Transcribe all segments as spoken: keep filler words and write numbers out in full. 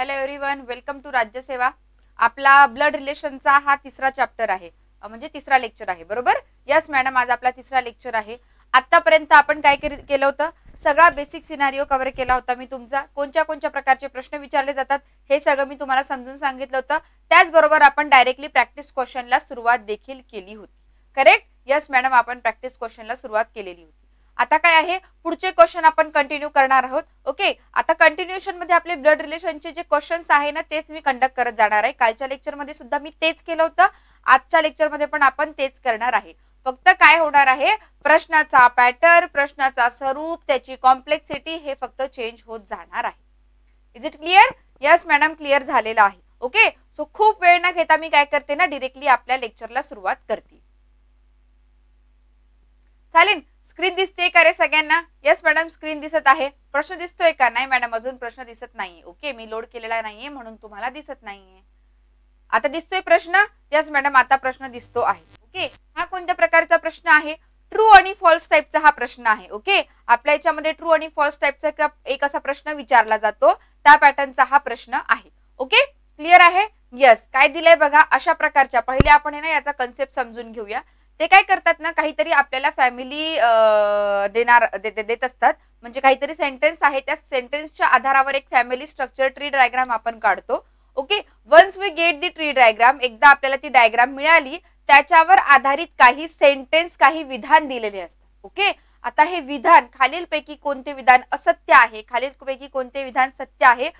Hello everyone, welcome to Rajyaseva. आपला blood रिलेशनचा हा तिसरा चॅप्टर आहे, म्हणजे तिसरा लेक्चर आहे, बरोबर। यस मॅडम, आज आपला तिसरा लेक्चर आहे। आतापर्यंत आपण काय केलं होतं? सगळा बेसिक सिनारिओ कव्हर केला होता मी तुमचा। कोणत्या कोणत्या प्रकारचे प्रश्न विचारले जातात हे सगळं मी तुम्हाला समजून सांगितलं होतं। त्याचबरोबर आपण डायरेक्टली प्रॅक्टिस क्वेश्चनला सुरुवात देखील केली होती, करेक्ट। यस मॅडम, आपण प्रॅक्टिस क्वेश्चनला सुरुवात केलेली होती। आता काय आहे, पुढचे क्वेश्चन आपण कंटिन्यू करणार आहोत। ओके, आता कंटिन्यूएशन मध्ये आपले ब्लड रिलेशनचे जे क्वेश्चन्स आहे ना तेच मी कंडक्ट करत जाणार आहे। कालच्या लेक्चर मध्ये सुद्धा मी तेच केलं होतं, आजच्या लेक्चर मध्ये पण आपण तेच करणार आहे। फक्त काय होणार आहे, प्रश्नाचा पॅटर्न, प्रश्नाचा स्वरूप, त्याची कॉम्प्लेक्सिटी हे फक्त चेंज होत जाणार आहे। Is it clear? Yes madam, clear झालेला आहे। ओके, सो खूप वेळ न घेता मी काय करते ना, डायरेक्टली आपल्या लेक्चरला सुरुवात करते। चालेल, स्क्रीन दिसते का रे सगळ्यांना? यस मॅडम, स्क्रीन दिसत आहे। प्रश्न दिसतोय का? नाही मॅडम, अजून प्रश्न दिसत नाही। ओके, मी लोड केलेला नाहीये म्हणून तुम्हाला दिसत नाहीये। आता दिसतोय प्रश्न? यस मॅडम, आता प्रश्न दिसतो आहे। ओके, हा कोणत्या प्रकारचा प्रश्न आहे? ट्रू आणि फॉल्स टाइपचा हा प्रश्न आहे। ओके, आपल्या याच्यामध्ये ट्रू आणि फॉल्स टाइपचा एक असा प्रश्न विचारला जातो, त्या पॅटर्नचा हा प्रश्न आहे। ओके, क्लिअर आहे? यस, काय दिलंय बघा, अशा प्रकारच्या पहिले आपण हे ना याचा कन्सेप्ट समजून घेऊया। ते काय करतात ना, काहीतरी आपल्याला फॅमिली देणार देत असतात, म्हणजे काहीतरी सेंटेन्स आहे, त्या सेंटेन्सच्या आधारावर एक फॅमिली स्ट्रक्चर ट्री डायग्राम आपण काढतो। Okay, once we get the tree diagram, एकदा आपल्याला ती डायग्राम मिळाली, त्याच्यावर आधारित काही सेंटेन्स, काही विधान दिलेले असतात। ओके, आता हे विधान, खालीलपैकी कोणते विधान असत्य आहे, खालीलपैकी कोणते विधान सत्य आहे,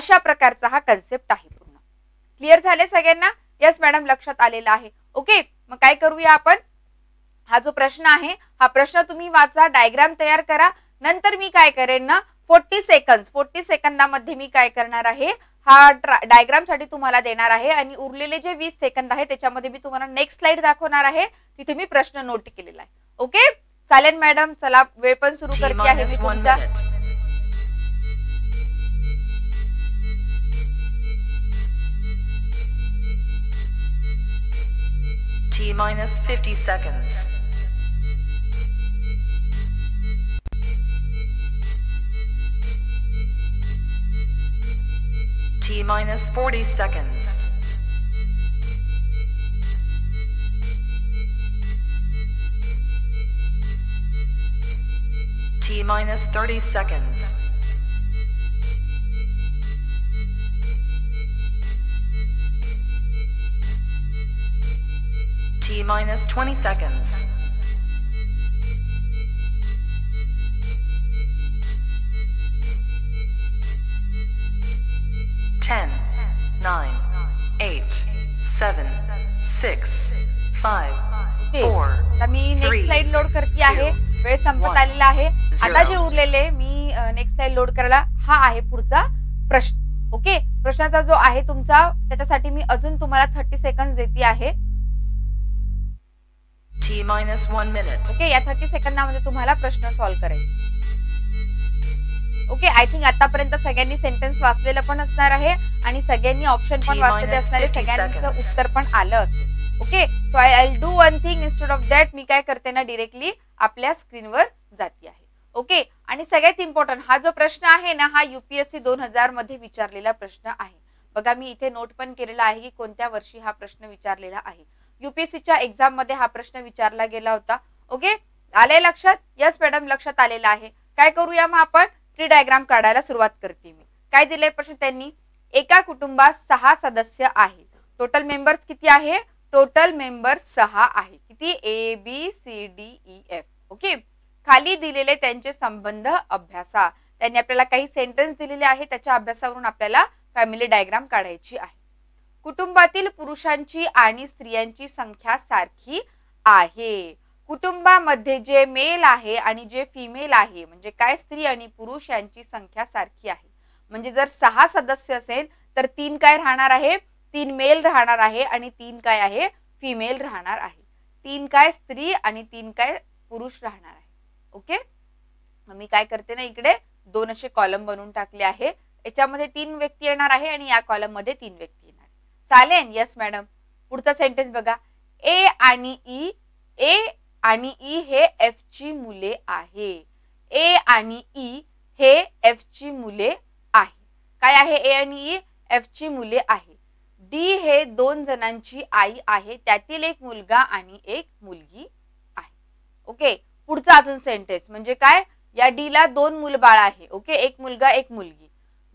अशा प्रकारचा हा कन्सेप्ट आहे पूर्ण। क्लिअर झाले सगळ्यांना? यस मॅडम, लक्षात आलेलं आहे। ओके, मग काय करूया आपण, हा जो प्रश्न आहे हा प्रश्न तुम्ही वाचा, डायग्राम तयार करा। नंतर मी काय करेन ना, फोर्टी सेकंड फोर्टी सेकंदामध्ये मी काय करणार आहे, हा डायग्राम साठी तुम्हाला देणार आहे, आणि उरलेले जे वीस सेकंद आहे त्याच्यामध्ये मी तुम्हाला नेक्स्ट स्लाइड दाखवणार आहे, तिथे मी प्रश्न नोट केलेला आहे। ओके, चालेल मॅडम, चला वेळ पण सुरू करते आहे मी तुमचा। T minus fifty seconds. T minus forty seconds. T minus thirty seconds. T minus twenty seconds. ten, nine, eight, seven, six, five, four, मी नेक्स्ट स्लाइड लोड करते आहे, वेळ संपत आलेला आहे। आता जे उरलेले मी नेक्स्ट स्लाइड लोड करायला, हा आहे पुढचा प्रश्न। ओके, प्रश्नाचा जो आहे तुमचा, त्याच्यासाठी मी अजून तुम्हाला थर्टी सेकंड देते आहे। T minus one minute. Okay, या थर्टी सेकंदामध्ये तुम्हाला प्रश्न सॉल्व्ह करायचा। ओके, आय थिंक आतापर्यंत सगळ्यांनी सेंटेन्स वाचलेलं पण असणार आहे, आणि सगळ्यांनी ऑप्शन पण वाचलेले असणार आहे, सगळ्यांचं उत्तर पण आलं असेल। Okay, so I will do one thing, instead of that मी काय करते ना, डायरेक्टली आपल्या स्क्रीनवर जाते आहे। ओके, आणि सगळ्यात इम्पॉर्टंट हा जो प्रश्न आहे ना, हा यूपीएससी दोन हजार मध्ये विचारलेला प्रश्न आहे। बघा, मी इथे नोट पण केलेला आहे की कोणत्या वर्षी हा प्रश्न विचारलेला आहे। यूपीएससी च्या एक्झाम मध्ये हा प्रश्न विचारला गेला होता। ओके, आले लक्षात? यस मॅडम, लक्षात आलेला आहे। काय करूया मग आपण, ट्री डायग्राम काढायला सुरुवात करते मी। काय दिले प्रश्न त्यांनी, एका कुटुंबात सहा सदस्य आहेत, टोटल मेंबर्स किती आहे? टोटल मेंबर्स सहा आहे। किती? A B C D E F. Okay, खाली दिलेले त्यांचे संबंध अभ्यासा। त्यांनी आपल्याला काही सेंटेन्स दिलेले आहे, त्याच्या अभ्यासावरून आपल्याला फॅमिली डायग्राम काढायची आहे। कुटुंबातील पुरुषांची आणि स्त्रियांची संख्या सारखी आहे। कुटुंबामध्ये जे मेल आहे आणि जे फीमेल आहे, म्हणजे काय, स्त्री आणि पुरुष यांची संख्या सारखी आहे। म्हणजे जर सहा सदस्य असेल तर तीन काय राहणार आहे, तीन मेल राहणार आहे, आणि तीन काय आहे, फीमेल राहणार आहे। तीन काय, स्त्री, आणि तीन काय, पुरुष राहणार आहे। ओके, मी काय करते ना, इकडे दोन असे कॉलम बनवून टाकले आहे, याच्यामध्ये तीन व्यक्ती येणार आहे आणि या कॉलम मध्ये तीन व्यक्ती। चालेल? यस मॅडम, पुढचा सेंटेन्स बघा, ए आणि ई ए आणि ई हे एफ ची मुले आहे। ए आणि ई हे एफ ची मुले आहे। काय आहे ए आणि ई एफ ची मुले आहे। डी हे दोन जणांची आई आहे, त्यातील एक मुलगा आणि एक मुलगी आहे। ओके, पुढचा अजून सेंटेन्स म्हणजे काय, या डी ला दोन मुलबाळ आहे, ओके, एक मुलगा एक मुलगी।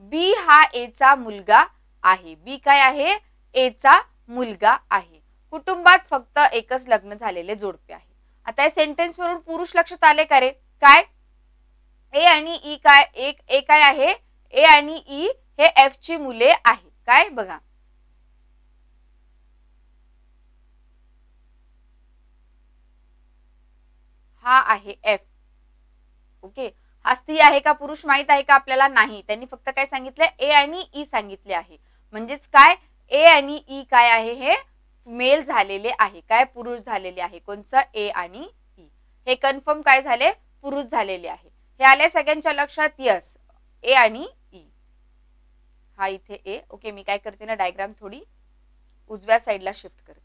बी हा ए चा मुलगा आहे, बी काय आहे ए चा मुलगा आहे। कुटुंबात फक्त एकच लग्न झालेले जोडपे आहे। आता या सेंटेन्स वरून पुरुष लक्षात आले का रे, काय ए आणि ई काय एक ए काय आहे ए आणि ई हे एफ ची मुले आहे। काय बघा हा आहे एफ, ओके, हा स्त्री आहे का पुरुष माहित आहे का आपल्याला, नाही, त्यांनी फक्त काय सांगितलं ए आणि ई सांगितले आहे। म्हणजेच काय ए आणि ई काय आहे हे मेल झालेले आहे, काय पुरुष झालेले आहे, कोणचं ए आणि ई, हे कन्फर्म काय झाले पुरुष झालेले आहे। हे आले सगळ्यांच्या लक्षात, यस ए आणि ई हा इथे ए, ओके, मी काय करते ना डायग्राम थोडी उजव्या साईडला शिफ्ट करते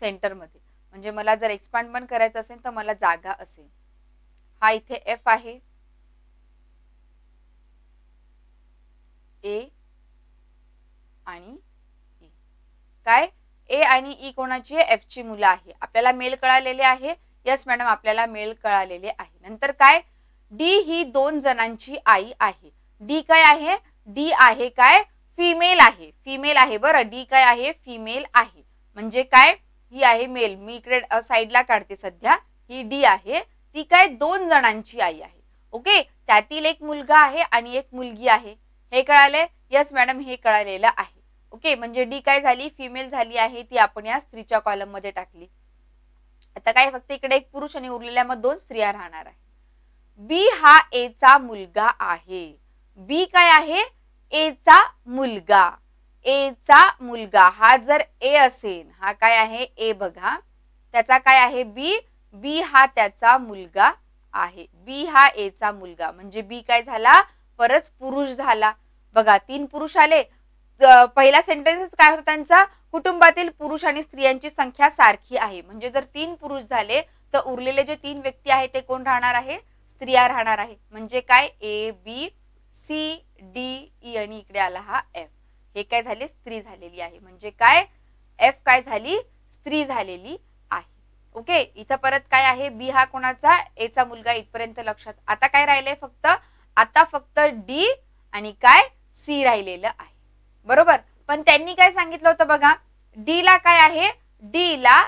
सेंटरमध्ये, म्हणजे मला जर एक्सपांड पण करायचं असेल तर मला जागा असेल। हा इथे एफ आहे, ए आणि ई, काय ए आणि ई कोणाची आहे एफ ची मुलं आहे। आपल्याला मेल कळालेले आहे, यस मॅडम आपल्याला मेल कळालेले आहे। नंतर काय डी ही दोन जणांची आई आहे, डी काय आहे डी आहे काय फिमेल आहे, फिमेल आहे बरं, डी काय आहे फिमेल आहे, म्हणजे काय ही आहे मेल, मी इकडे साईडला काढते सध्या, ही डी आहे ती काय दोन जणांची आई आहे, ओके, त्यातील एक मुलगा आहे आणि एक मुलगी आहे। हे कळाले, यस मॅडम हे कळालेलं आहे, ओके, म्हणजे डी काय झाली फिमेल झाली आहे, ती आपण या स्त्रीच्या कॉलम मध्ये टाकली। आता काय फक्त इकडे एक पुरुष आणि उरलेल्या मग दोन स्त्रिया राहणार आहे। बी हा ए चा मुलगा आहे, बी काय आहे ए चा मुलगा, ए चा मुलगा, हा जर ए असेल हा काय आहे ए बघा, त्याचा काय आहे बी, बी हा त्याचा मुलगा आहे, बी हा ए चा मुलगा, म्हणजे बी काय झाला परत पुरुष झाला। बघा तीन पुरुष आले, पहिला सेंटेन्स काय होता त्यांचा, कुटुंबातील पुरुष आणि स्त्रियांची संख्या सारखी आहे, म्हणजे जर तीन पुरुष झाले तर उरलेले जे तीन व्यक्ती आहेत ते कोण राहणार आहे स्त्रिया राहणार आहे, म्हणजे काय ए बी सी डी ई आणि इकडे आला हा एफ, हे काय झाले स्त्री झालेली आहे, म्हणजे काय एफ काय झाली स्त्री झालेली आहे। ओके, इथं परत काय आहे बी हा कोणाचा ए चा मुलगा, इथपर्यंत लक्षात। आता काय राहिले फक्त, आता फक्त डी आणि काय सी राहिलेलं आहे, बरोबर, पण त्यांनी काय सांगितलं होतं बघा, डी ला काय आहे डी ला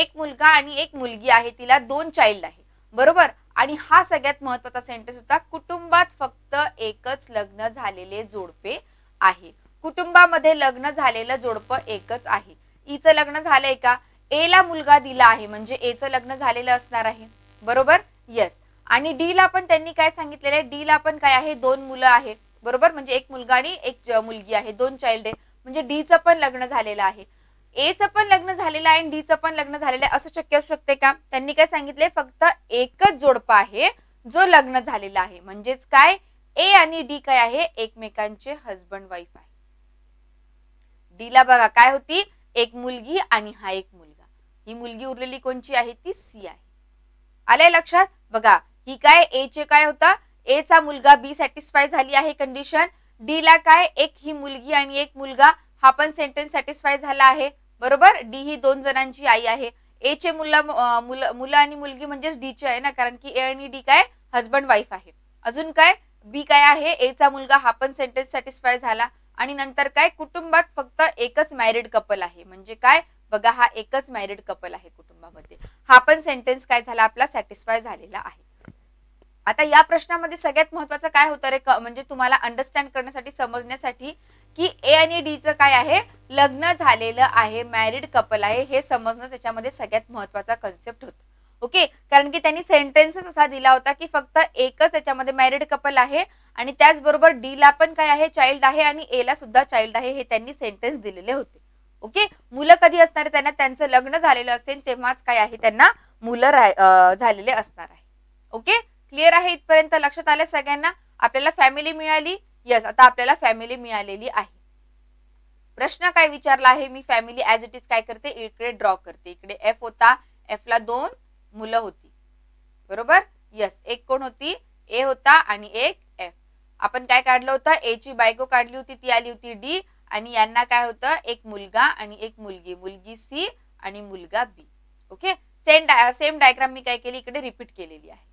एक मुलगा आणि एक मुलगी आहे, तिला दोन चाइल्ड आहे, बरोबर, आणि हा सगळ्यात महत्वाचा सेंटेन्स होता, कुटुंबात फक्त एकच लग्न झालेले जोडपे आहे, कुटुंबामध्ये लग्न झालेलं जोडपं एकच आहे। ईचं लग्न झालंय का, ए ला मुलगा दिला आहे म्हणजे एचं लग्न झालेलं असणार आहे, बरोबर, यस, आणि डी ला पण त्यांनी काय सांगितलेलं आहे, डी ला पण काय आहे दोन मुलं आहे, बरोबर, म्हणजे एक मुलगा आणि एक मुलगी आहे, दोन चाइल्ड आहे, म्हणजे डीचं पण लग्न झालेलं आहे, एचं पण लग्न झालेलं आहे आणि डीचं पण लग्न झालेलं आहे, असं शक्य असू शकते का, त्यांनी काय सांगितले फक्त एकच जोडपा आहे जो लग्न झालेला आहे, म्हणजेच काय ए आणि डी काय आहे एकमेकांचे हजबंड वाईफ आहे। डी ला बघा काय होती एक मुलगी आणि हा एक मुलगा, ही मुलगी उरलेली कोणची आहे ती सी आहे, आले लक्षात बघा, ही काय ए चे काय होता ए चा मुलगा, बी सॅटिस्फाय झाली आहे कंडिशन, डी ला काय एक ही मुलगी आणि एक मुलगा, हा पण सेंटेन्स सॅटिस्फाय झाला आहे, बरोबर, डी ही दोन जणांची आई आहे, ए चे मुला मुलं आणि मुलगी म्हणजेच डी चे आहे ना, कारण की ए आणि डी काय हजबंड वाईफ आहे। अजून काय बी काय आहे ए चा मुलगा, हा पण सेंटेन्स सॅटिस्फाय झाला, आणि नंतर काय कुटुंबात फक्त एकच मॅरिड कपल आहे, म्हणजे काय बघा हा एकच मॅरिड कपल आहे कुटुंबामध्ये, हा पण सेंटेन्स काय झाला आपला सॅटिस्फाय झालेला आहे। आता या प्रश्नामध्ये सगळ्यात महत्वाचं काय होतं रे, म्हणजे तुम्हाला अंडरस्टँड करण्यासाठी समजण्यासाठी की ए आणि डी चं काय आहे लग्न झालेलं आहे, मॅरिड कपल आहे, हे समजणं त्याच्यामध्ये सगळ्यात महत्वाचा कन्सेप्ट होता, ओके, कारण की त्यांनी सेंटेन्सच असा दिला होता की फक्त एकच त्याच्यामध्ये मॅरिड कपल आहे आणि त्याचबरोबर डी ला पण काय आहे चाइल्ड आहे आणि ए ला सुद्धा चाइल्ड आहे, हे त्यांनी सेंटेन्स दिलेले होते। ओके, मुलं कधी असणार आहे त्यांना, त्यांचं लग्न झालेलं असेल तेव्हाच काय आहे त्यांना मुलं झालेले असणार आहे। ओके, क्लिअर आहे इथपर्यंत लक्षात आलं सगळ्यांना, आपल्याला फॅमिली मिळाली, यस आता आपल्याला फॅमिली मिळालेली आहे। प्रश्न काय विचारला आहे मी, फॅमिली ऍज इट इज काय करते इकडे ड्रॉ करते, इकडे एफ होता, एफ ला दोन मुलं होती, बरोबर, यस एक कोण होती ए होता आणि एक एफ, आपण काय काढलं होतं, ए ची बायको काढली होती, ती आली होती डी, आणि यांना काय होतं एक मुलगा आणि एक मुलगी, मुलगी सी आणि मुलगा B. Okay, same same diagram मी काय केली इकडे रिपीट केलेली आहे.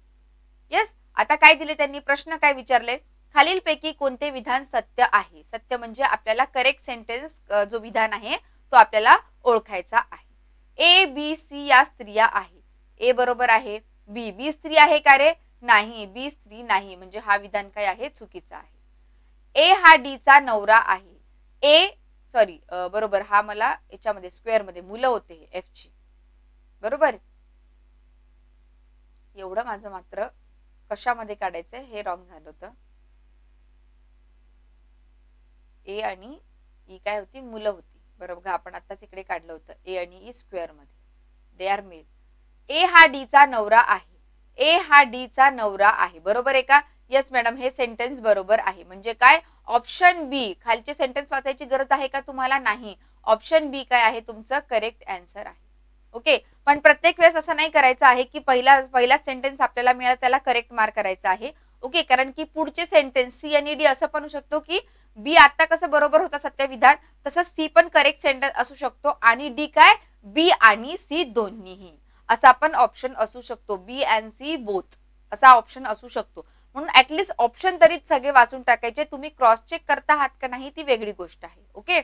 यस, आता काय दिले त्यांनी, प्रश्न काय विचारले, खालीलपैकी कोणते विधान सत्य आहे. सत्य म्हणजे आपल्याला करेक्ट सेंटेन्स जो विधान आहे तो आपल्याला ओळखायचा आहे. ए बी सी या स्त्रिया आहे, ए बरोबर आहे बी. बी स्त्री आहे का रे, नाही बी स्त्री नाही, म्हणजे हा विधान काय आहे चुकीचा आहे. ए हा डी चा नवरा आहे, ए सॉरी बरोबर, हा मला याच्यामध्ये स्क्वेअर मध्ये मुलं होते एफ ची, बरोबर. एवढं माझं मात्र कशामध्ये काढायचं हे रॉंग झालं होतं. ए आणि ई काय होती, मुलं होती, बरोबर. आपण आताच इकडे काढलं होतं ए आणि ई स्क्वेअर मध्ये, दे आर मेल. ए हा डी चा नवरा आहे, ए हा डी चा नवरा आहे, बरोबर आहे का. येस मॅडम, हे सेंटेन्स बरोबर आहे. म्हणजे काय, ऑप्शन बी. खालचे सेंटेन्स वाचायची गरज आहे का तुम्हाला, नाही. ऑप्शन बी काय आहे तुमचं करेक्ट आन्सर आहे. ओके, पण प्रत्येक वेळेस असं नाही करायचं आहे की पहिला पहिला सेंटेन्स आपल्याला मिळाला त्याला करेक्ट मार्क करायचा आहे. ओके, कारण की पुढचे सेंटेन्स सी आणि डी असं पण शकतो की बी आता कसं बरोबर होता सत्य विधान, तसंच सी पण करेक्ट सेंटेन्स असू शकतो, आणि डी काय बी आणि सी दोन्हीही असा पण ऑप्शन असू शकतो, बी अँड सी बोथ असा ऑप्शन असू शकतो. म्हणून ऍटलिस्ट ऑप्शन तरी सगळे वाचून टाकायचे. तुम्ही क्रॉस चेक करता आहात का नाही ती वेगळी गोष्ट आहे. ओके,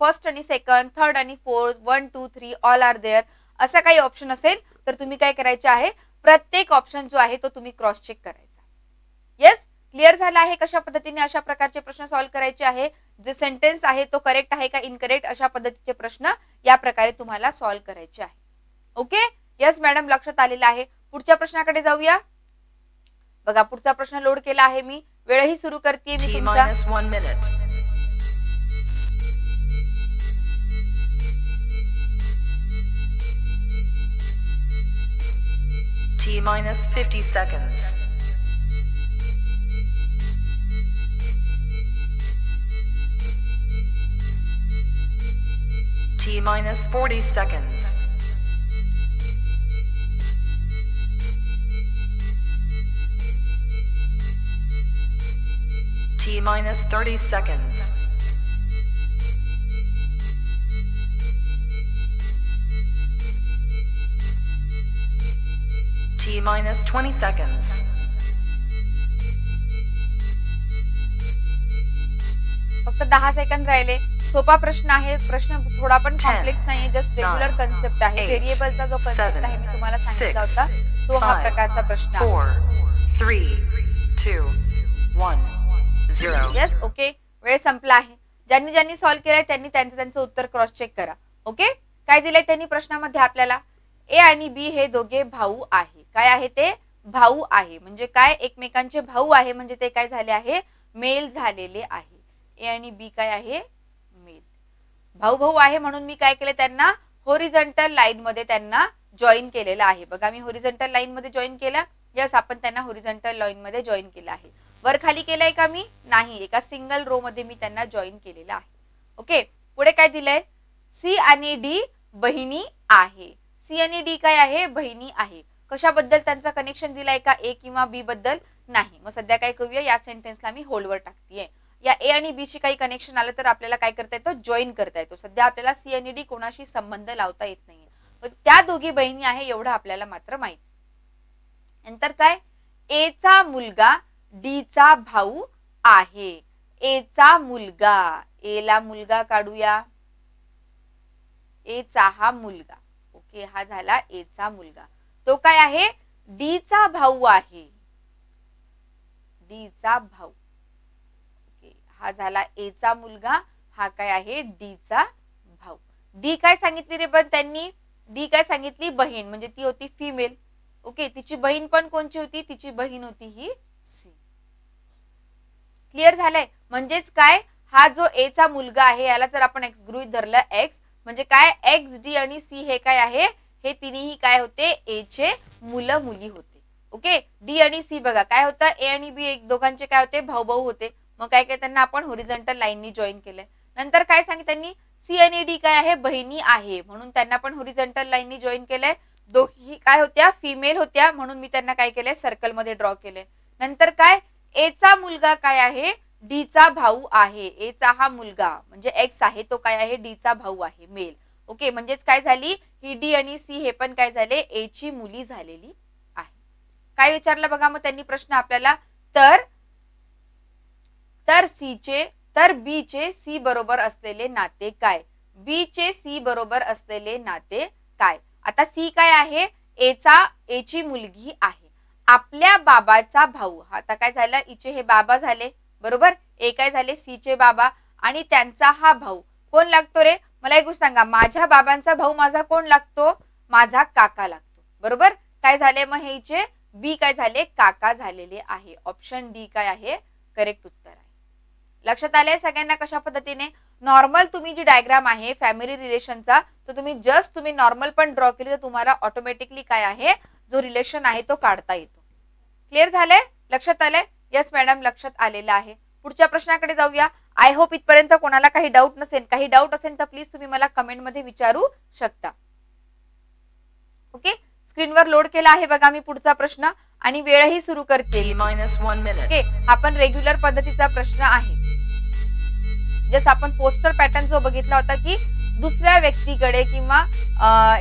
फर्स्ट आणि सेकंड, थर्ड आणि fourth, one two three all are there असा काही ऑप्शन असेल तर तुम्ही काय करायचे आहे, प्रत्येक ऑप्शन जो आहे तो तुम्ही क्रॉस चेक करायचा. येस, क्लिअर झाला आहे कशा पद्धतीने अशा प्रकारचे प्रश्न सॉल्व्ह करायचे आहे. जे सेंटेन्स आहे तो करेक्ट आहे का इनकरेक्ट अशा पद्धतीचे प्रश्न या प्रकारे तुम्हाला सॉल्व्ह करायचे आहे. ओके, येस मॅडम, लक्षात आलेलं आहे. पुढच्या प्रश्नाकडे जाऊया. बघा, पुढचा प्रश्न लोड केला आहे मी, वेळही सुरू करते मी तुमचा. T minus fifty seconds. T minus forty seconds. T minus thirty seconds. T minus twenty seconds. फक्त दहा सेकंद राहिले. सोपा प्रश्न आहे, प्रश्न थोडा पण कॉम्प्लेक्स नाही, जस्ट रेग्युलर कन्सेप्ट आहे. व्हेरिएबलचा जो कन्सेप्ट आहे मी तुम्हाला सांगितला होता तो हा प्रकारचा प्रश्न आहे. four three two one zero. Yes, okay, वेळ संपला आहे. ज्यांनी ज्यांनी सॉल्व्ह केलाय त्यांनी त्यांचं त्यांचं उत्तर क्रॉस चेक करा. ओके, काय दिलंय त्यांनी प्रश्नामध्ये आपल्याला, ए आणि बी हे दोघे भाऊ आहे. काय आहे ते, भाऊ आहे. म्हणजे काय एकमेकांचे भाऊ आहे, म्हणजे ते काय झाले आहे मेल झालेले आहे. ए आणि बी काय आहे मेल, भाऊ भाऊ आहे. म्हणून मी काय केले त्यांना होरिझॉन्टल लाईन मध्ये त्यांना जॉईन केलेला आहे. बघा मी होरिझॉन्टल लाईन मध्ये जॉईन केला. यस, आपण त्यांना होरिझॉन्टल लाईन मध्ये जॉईन केलं आहे. वर खाली केलंय का मी, नाही, एका सिंगल रो मध्ये मी त्यांना जॉईन केलेला आहे. ओके, पुढे काय दिलंय, सी आणि डी बहिणी आहे. सी आणि डी काय आहे बहिणी आहे. कशाबद्दल त्यांचा कनेक्शन दिलाय का, ए किंवा बी बद्दल, नाही. मग सध्या काय करूया, या सेंटेन्सला मी होल्डवर टाकतेय. या ए आणि बी शी काही कनेक्शन आलं तर आपल्याला काय करता येतो, जॉईन करता येतो. सध्या आपल्याला सी आणि डी कोणाशी संबंध लावता येत नाहीये. त्या दोघी बहिणी आहे एवढं आपल्याला मात्र माहित. नंतर काय, ए चा मुलगा डी चा भाऊ आहे. ए चा मुलगा, ए ला मुलगा काढूया, ए चा हा मुलगा. ओके, हा झाला ए चा मुलगा. तो काय आहे डी चा भाऊ आहे. डी चा भाऊ, ओके, हा झाला ए चा मुलगा. हा काय आहे डी चा भाऊ. डी काय सांगितली रे, पण त्यांनी डी काय सांगितली बहीण, म्हणजे ती होती फिमेल. ओके, तिची बहीण पण कोणची होती, तिची बहीण होती ही सी. क्लिअर झालंय. म्हणजेच काय, हा जो ए चा मुलगा आहे याला जर आपण एक्स गृहीत धरलं, एक्स म्हणजे काय एक्स डी आणि सी हे काय आहे, हे तिन्ही काय होते ए चे मुलं मुली होते. ओके, डी आणि सी बघा काय होतं, ए आणि बी एक दोघांचे काय होते भाऊ भाऊ होते. मग काय काय त्यांना आपण होरिझॉन्टल लाईननी जॉईन केलंय. नंतर काय सांगितलं त्यांनी, सी आणि डी काय आहे बहिणी आहे, म्हणून त्यांना पण होरिझॉन्टल लाईननी जॉईन केलंय. दोघी काय होत्या फिमेल होत्या, म्हणून मी त्यांना काय केलंय सर्कलमध्ये ड्रॉ केलंय. नंतर काय, एचा मुलगा काय आहे, डी चा भाऊ आहे. एचा हा मुलगा म्हणजे एक्स आहे, तो काय आहे, डी चा भाऊ आहे, मेल. ओके, म्हणजेच काय झाली ही डी आणि सी हे पण काय झाले, ए ची मुली झालेली आहे. काय विचारलं बघा मग त्यांनी प्रश्न आपल्याला, तर तर सी चे तर बी चे सी बरोबर असलेले नाते काय, बी चे सी बरोबर असलेले नाते काय. आता सी काय आहे, ए चा ए ची मुलगी आहे, आपल्या बाबाचा भाऊ. आता काय झालं, इचे हे बाबा झाले बरोबर, ए काय झाले सी चे बाबा, आणि त्यांचा हा भाऊ कोण लागतो रे, मला एक गोष्ट सांगा, माझ्या बाबांचा भाऊ माझा कोण लागतो, माझा काका लागतो बरोबर. काय झाले मग हे इचे बी काय झाले, काका झालेले आहे. ऑप्शन डी काय आहे करेक्ट उत्तर आहे. लक्षात आलंय सगळ्यांना कशा पद्धतीने. नॉर्मल तुम्ही जी डायग्राम आहे फॅमिली रिलेशनचा, तो तुम्ही जस्ट तुम्ही नॉर्मल पण ड्रॉ केली तर तुम्हाला ऑटोमॅटिकली काय आहे जो रिलेशन आहे तो काढता येतो. क्लिअर झालंय, लक्षात आलंय, यस मॅडम लक्षात आलेलं आहे. पुढच्या प्रश्नाकडे जाऊया. आय होप इथपर्यंत कोणाला काही डाऊट नसेल, काही डाऊट असेल तर प्लीज तुम्ही मला कमेंट मध्ये विचारू शकता. ओके, स्क्रीनवर लोड केला आहे बघा मी पुढचा प्रश्न आणि वेळही सुरू करते मायनस वन मिनिट. ओके, आपण रेग्युलर पद्धतीचा प्रश्न आहे. जसं आपण पोस्टर पॅटर्न जो बघितला होता की दुसऱ्या व्यक्तीकडे किंवा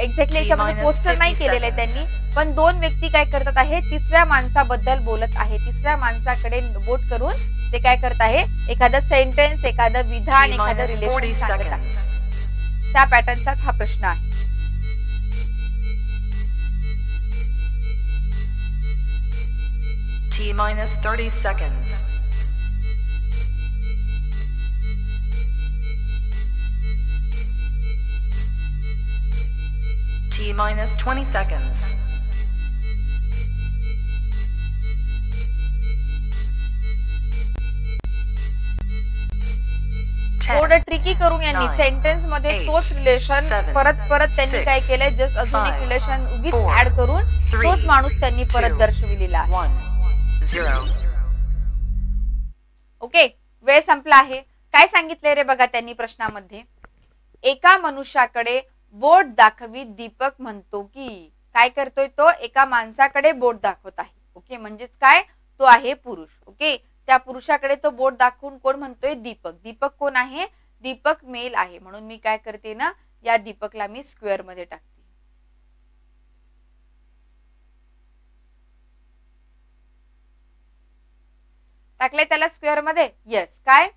एक्झॅक्टली याच्यामध्ये पोस्टर नाही केलेलं आहे त्यांनी, पण दोन व्यक्ती काय करतात आहे तिसऱ्या माणसाबद्दल बोलत आहे, तिसऱ्या माणसाकडे बोट करून ते काय करत आहे एखादं सेंटेन्स एखादं विधान एखादं रिलेशन सांगत आहे. त्या पॅटर्नचा हा प्रश्न आहे. T minus thirty seconds. T minus twenty seconds. थोडं ट्रिकी करून यांनी सेंटेन्स मध्ये तोच रिलेशन परत परत त्यांनी काय केलंय, जस्ट अजून एक रिलेशन उगीच ऍड करून तोच माणूस त्यांनी परत दर्शविलेला आहे. ओके, वेळ संपला आहे. काय सांगितले रे बघा त्यांनी प्रश्नामध्ये, एका मनुष्याकडे बोट दाखवी दीपक म्हणतो की काय करतोय तो एका माणसाकडे बोट दाखवत आहे. ओके, म्हणजेच काय तो आहे पुरुष. ओके, त्या पुरुषाकडे तो बोट दाखवून कोण म्हणतोय, दीपक. दीपक कोण आहे, दीपक मेल आहे, म्हणून मी काय करते ना या दीपकला मी स्क्वेअर मध्ये टाकते. टाकलंय त्याला स्क्वेअर मध्ये, येस काय,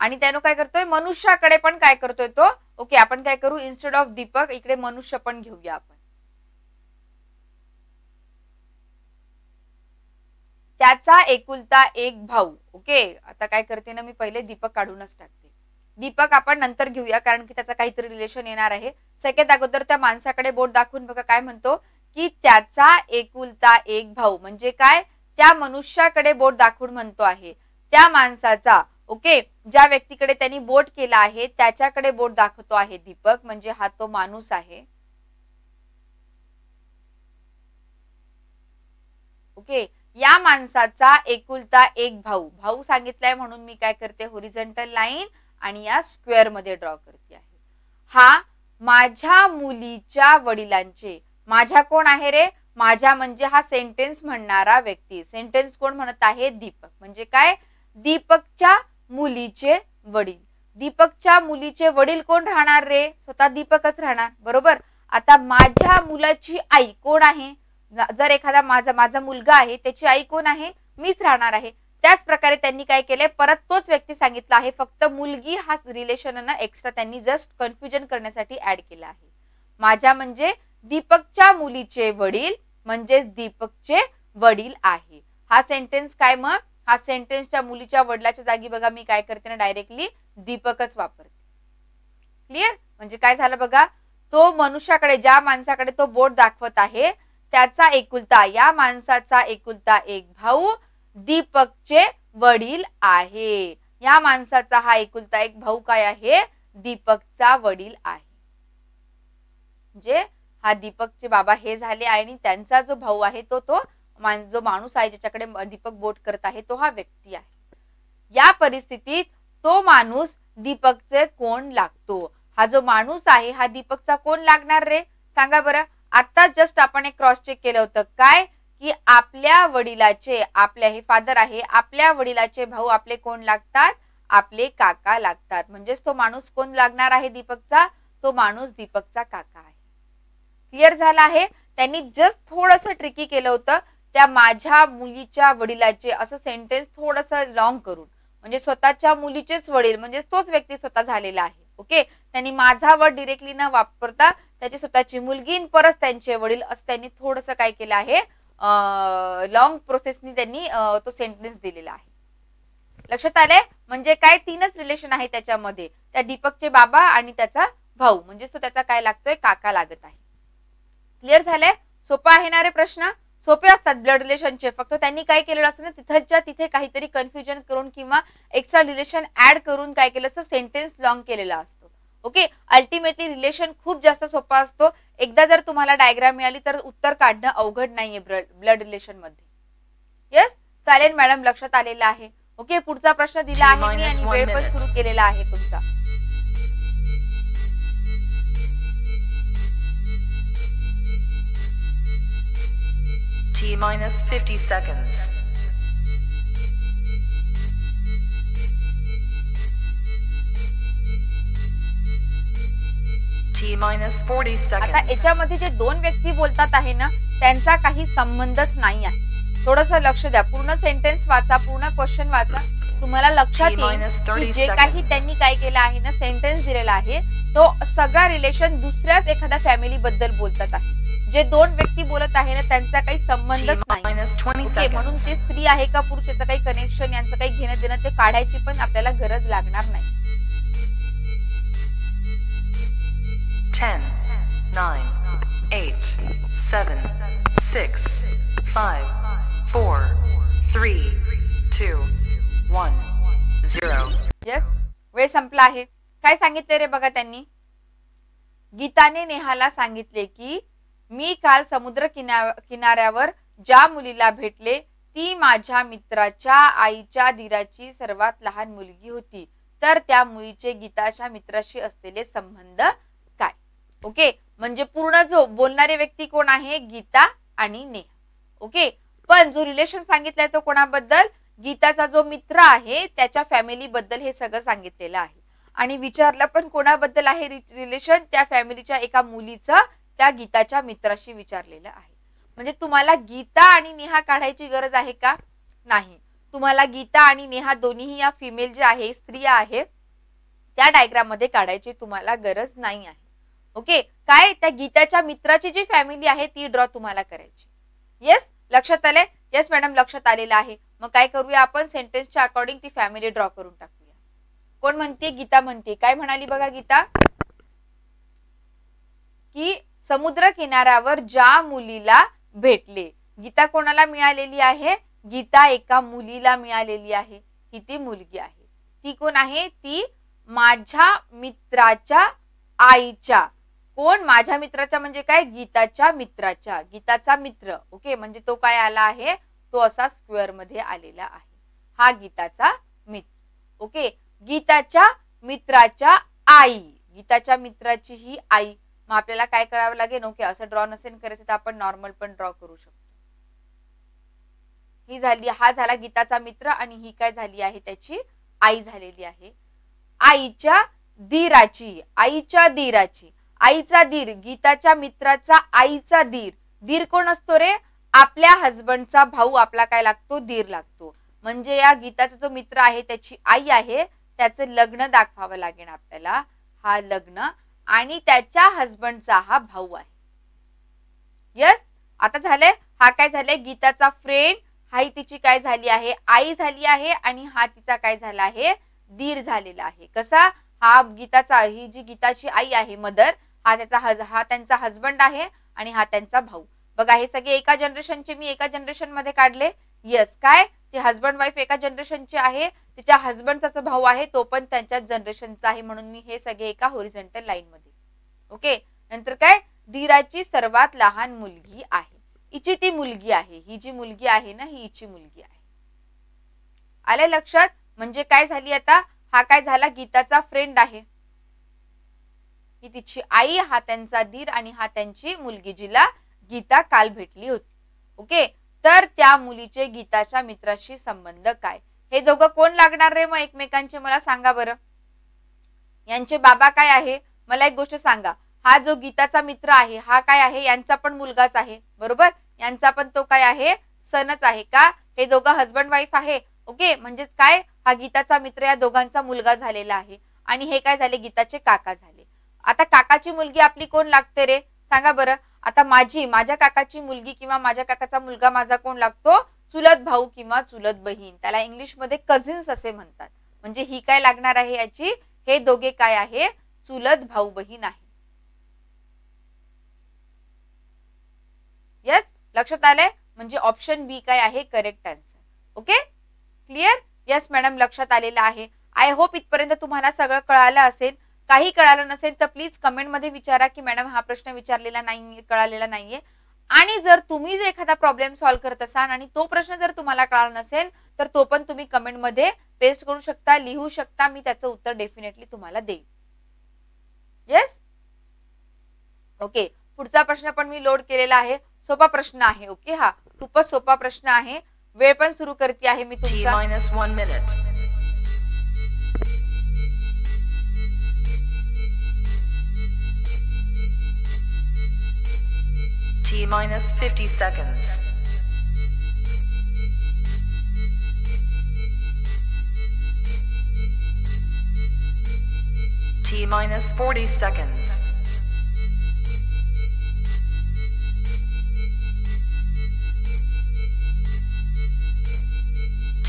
आणि त्यानं काय करतोय मनुष्याकडे पण काय करतोय तो. ओके, आपण काय करू इन्स्टेड ऑफ दीपक इकडे मनुष्य पण घेऊया आपण. त्याचा एकुलता एक भाऊ. ओके, आता काय करते ना मी पहिले दीपक काढूनच टाकते, दीपक आपण नंतर घेऊया कारण की त्याचा काहीतरी रिलेशन येणार आहे. सेकंड अगोदर त्या माणसाकडे बोट दाखवून बघा काय म्हणतो की त्याचा एकुलता एक भाऊ, म्हणजे काय त्या मनुष्याकडे बोट दाखवून म्हणतो आहे त्या माणसाचा. ओके, ज्या व्यक्तीकडे त्यांनी बोट केला आहे त्याच्याकडे बोट दाखवतो आहे दीपक, म्हणजे हा तो माणूस आहे. ओके, या माणसाचा एकुलता एक भाऊ, भाऊ सांगितलाय म्हणून मी काय करते हॉरिझॉन्टल लाईन आणि या स्क्वेअर मध्ये ड्रॉ करते आहे. हा माझ्या मुलीच्या वडिलांचे, माझ्या कोण आहे रे, माझ्या म्हणजे हा सेंटेन्स म्हणणारा व्यक्ती, सेंटेन्स कोण म्हणत आहे दीपक, म्हणजे काय दीपकच्या मुलीचे वडील. दीपकच्या मुलीचे वडील कोण राहणार रे, स्वतः दीपकच राहणार बरोबर. आता माझ्या मुलाची आई कोण आहे, जर एखादा माझा माझा मुलगा आहे त्याची आई कोण आहे, मीच राहणार आहे. त्याच प्रकारे त्यांनी काय केलंय परत तोच व्यक्ती सांगितला आहे, फक्त मुलगी हा रिलेशन एक्स्ट्रा त्यांनी जस्ट कन्फ्युजन करण्यासाठी ऍड केला आहे. माझ्या म्हणजे दीपकच्या मुलीचे वडील म्हणजेच दीपकचे वडील आहे. हा सेंटेन्स काय मग, हा सेंटेन्सच्या मुलीच्या वडिलाच्या जागी बघा मी काय करते ना डायरेक्टली दीपकच वापरते. क्लिअर, म्हणजे काय झालं बघा, तो मनुष्याकडे ज्या माणसाकडे तो बोट दाखवत आहे त्याचा एकुलता, या माणसाचा एकुलता एक भाऊ दीपकचे वडील आहे. या माणसाचा हा एकुलता एक भाऊ काय आहे, दीपकचा वडील आहे. म्हणजे हा दीपकचे बाबा हे झाले आणि त्यांचा जो भाऊ आहे तो तो मान, जो माणूस आहे ज्याच्याकडे दीपक बोट करत आहे तो हा व्यक्ती आहे. या परिस्थितीत तो माणूस दीपकचे कोण लागतो, हा जो माणूस आहे हा दीपकचा कोण लागणार रे, सांगा बरं. आता जस्ट आपण एक क्रॉस चेक केलं होतं काय, की आपल्या वडिलाचे, आपल्या हे फादर आहे, आपल्या वडिलाचे भाऊ आपले कोण लागतात, आपले काका लागतात. म्हणजे तो माणूस कोण लागणार आहे दीपकचा, तो माणूस दीपकचा काका आहे. क्लियर झाला आहे. त्यांनी जस्ट थोडंसं ट्रिकी केलं होतं, त्या माझ्या मुलीच्या वडिलाचे असं सेंटेन्स थोडंसं लॉंग करून, म्हणजे स्वतःच्या मुलीचेच वडील म्हणजे तोच व्यक्ती स्वतः झालेला आहे. ओके, त्यांनी माझा वर्ड डिरेक्टली न वापरता त्याची स्वतःची मुलगी इन परत त्यांचे वडील असं त्यांनी थोडंसं काय केलं आहे, लॉंग प्रोसेसनी त्यांनी तो सेंटेन्स दिलेला आहे. लक्षात आले. म्हणजे काय तीनच रिलेशन आहे त्याच्यामध्ये, त्या दीपकचे बाबा आणि त्याचा भाऊ म्हणजे तो त्याचा काय लागतोय, काका लागत आहे. क्लिअर झालंय. सोपा आहे ना रे प्रश्न, सोपे असतात ब्लड रिलेशनचे. फक्त त्यांनी काय केलेलं असतं ना, तिथंच्या तिथे काहीतरी कन्फ्युजन करून किंवा एक्स्ट्रा रिलेशन ऍड करून काय केलं असतं, सेंटेन्स लॉंग केलेला असतो. ओके, अल्टिमेटली रिलेशन खूप जास्त सोपा असतो. एकदा जर तुम्हाला डायग्राम मिळाली तर उत्तर काढणं अवघड नाहीये ब्लड रिलेशन मध्ये. येस, चालेल मॅडम, लक्षात आलेलं आहे. ओके, पुढचा प्रश्न दिला आहे मी आणि वेळ पण सुरू केलेला आहे तुमचा. T minus fifty seconds. T minus forty seconds. आता याच्यामध्ये जे दोन व्यक्ती बोलतात आहे ना त्यांचा काही संबंधच नाही आहे. थोडंसं लक्ष द्या, पूर्ण सेंटेन्स वाचा, पूर्ण क्वेश्चन वाचा, तुम्हाला लक्षात येईल जे काही त्यांनी काय केलं आहे ना, सेंटेन्स दिलेला आहे तो सगळा रिलेशन दुसऱ्याच एखाद्या फॅमिली बद्दल बोलतात आहे. जे दोन व्यक्ती बोलत आहे ना त्यांचा काही संबंधच नाही, म्हणून ते स्त्री आहे का पुरुष याचं काही कनेक्शन, यांचं काही घेणं देणं ते काढायची पण आपल्याला गरज लागणार नाही. ten, nine, eight, seven, six, five, four, three, two, one, zero. Yes, वेळ संपला आहे. काय सांगितले रे बघा त्यांनी, गीताने नेहाला सांगितले की मी काल समुद्र किना किनाऱ्यावर ज्या मुलीला भेटले ती माझ्या मित्राच्या आईच्या दिराची सर्वात लहान मुलगी होती, तर त्या मुलीचे गीताच्या मित्राशी असलेले संबंध काय. ओके, म्हणजे पूर्ण जो बोलणारे व्यक्ती कोण आहे, गीता आणि नेहा. ओके, पण जो रिलेशन सांगितलाय तो कोणाबद्दल, गीताचा जो मित्र आहे त्याच्या फॅमिली बद्दल हे सगळं सांगितलेलं आहे. आणि विचारलं पण कोणाबद्दल आहे रिलेशन, त्या फॅमिलीच्या एका मुलीचं त्या गीताच्या मित्राशी विचारलेलं आहे. म्हणजे तुम्हाला गीता आणि नेहा काढायची गरज आहे का, नाही. तुम्हाला गीता आणि नेहा दोन्हीही या फिमेल जे आहे स्त्रिया आहे त्या डायग्राम मध्ये काढायची तुम्हाला गरज नाही आहे. ओके, काय त्या गीताच्या मित्राची जी फॅमिली आहे ती ड्रॉ तुम्हाला करायची. येस, लक्षात आले. येस मॅडम, लक्षात आलेलं आहे. मग काय करूया आपण, सेंटेन्सच्या अकॉर्डिंग ती फॅमिली ड्रॉ करून टाकूया. कोण म्हणते, गीता म्हणते. काय म्हणाली बघा गीता, की समुद्र किनाऱ्यावर ज्या मुलीला भेटले. गीता कोणाला मिळालेली आहे, गीता एका मुलीला मिळालेली आहे. ही ती मुलगी आहे, ती कोण आहे, ती माझ्या मित्राच्या आईच्या, कोण माझ्या मित्राच्या म्हणजे काय, गीताच्या मित्राच्या, गीताचा मित्र. ओके, म्हणजे तो काय आला आहे, तो असा स्क्वेअर मध्ये आलेला आहे. हा गीताचा मित्र. ओके, गीताच्या मित्राच्या आई, गीताच्या मित्राची ही आई. मग आपल्याला काय करावं लागेल, ओके असं ड्रॉ नसेल करायचं तर आपण नॉर्मल पण ड्रॉ करू शकतो. ही झाली, हा झाला गीताचा मित्र आणि ही काय झाली आहे, त्याची आई झालेली आहे. आईच्या दीराची, आईच्या दीराची, आईचा दीर, गीताच्या मित्राचा आईचा दीर. दीर कोण असतो रे, आपल्या हजबंडचा भाऊ आपला काय लागतो, दीर लागतो. म्हणजे या गीताचा जो मित्र आहे त्याची आई आहे, त्याचं लग्न दाखवावं लागेल आपल्याला, हा लग्न, आणि त्याच्या हजबंडचा हा भाऊ आहे. यस, आता झालंय. हा काय झालाय, गीताचा फ्रेंड, हाही तिची काय झाली आहे, आई झाली आहे, आणि हा तिचा काय झाला आहे, दीर झालेला आहे. कसा, हा गीताचा, ही जी गीताची आई आहे मदर, हा त्याचा, हा त्यांचा हजबंड आहे आणि हा त्यांचा भाऊ. बघा हे सगळे एका जनरेशनचे मी एका जनरेशन मध्ये काढले. यस, काय ते हजबंड वाईफ एका जनरेशनची आहे, तिच्या हजबंडचा भाऊ आहे तो पण त्यांच्या जनरेशनचा आहे, म्हणून मी हे सगळे एका हॉरिझॉन्टल लाईन मध्ये. ओके, नंतर काय, धीराची सर्वात लहान मुलगी आहे, हिची ती मुलगी आहे, ही जी मुलगी आहे ना ही हिची मुलगी आहे. आले लक्षात. म्हणजे काय झाली आता, हा काय झाला गीताचा फ्रेंड आहे, ही तिची आई, हा त्यांचा धीर आणि हा त्यांची मुलगी जिला गीता काल भेटली होती. ओके, तर त्या मुलीचे गीताच्या मित्राशी संबंध काय? हे दोघं कोण लागणार रे मग एकमेकांचे मला सांगा बरं. यांचे बाबा काय आहे मला एक गोष्ट सांगा. हा जो गीताचा मित्र आहे हा काय आहे? यांचा पण मुलगाच आहे बरोबर. यांचा पण तो काय आहे सनच आहे का? हे दोघं हस्बंड वाईफ आहे. ओके म्हणजेच काय हा गीताचा मित्र या दोघांचा मुलगा झालेला आहे आणि हे काय झाले गीताचे काका झाले. आता काकाची मुलगी आपली कोण लागते रे सांगा बरं. आता माझी माझ्या काकाची मुलगी किंवा माझ्या काकाचा मुलगा माझा कोण लागतो? चुलत भाऊ किंवा चुलत बहीण. त्याला इंग्लिश मध्ये कझिन्स असे म्हणतात. म्हणजे ही काय लागणार आहे याची? हे दोघे काय आहे चुलत भाऊ बहीण आहे. यस लक्षात आलंय. म्हणजे ऑप्शन बी काय आहे correct answer. Okay clear. Yes madam लक्षात आलेलं आहे. आय होप इथपर्यंत तुम्हाला सगळं कळालं असेल. काही कळालं नसेल तर प्लीज कमेंट मध्ये विचारा की मॅडम हा प्रश्न विचारलेला नाही कळालेला नाहीये. आणि जर तुम्ही जे एखादा प्रॉब्लेम सॉल्व्ह करत असाल आणि तो प्रश्न जर तुम्हाला कळाला नसेल तर तो पण तुम्ही कमेंट मध्ये पेस्ट करू शकता लिहू शकता. मी त्याचं उत्तर डेफिनेटली तुम्हाला देईन. येस ओके पुढचा प्रश्न पण मी लोड केलेला आहे. सोपा प्रश्न आहे. ओके हा खूपच सोपा प्रश्न आहे. वेळ पण सुरू करते आहे मी तुमचा. T minus fifty seconds. T minus forty seconds.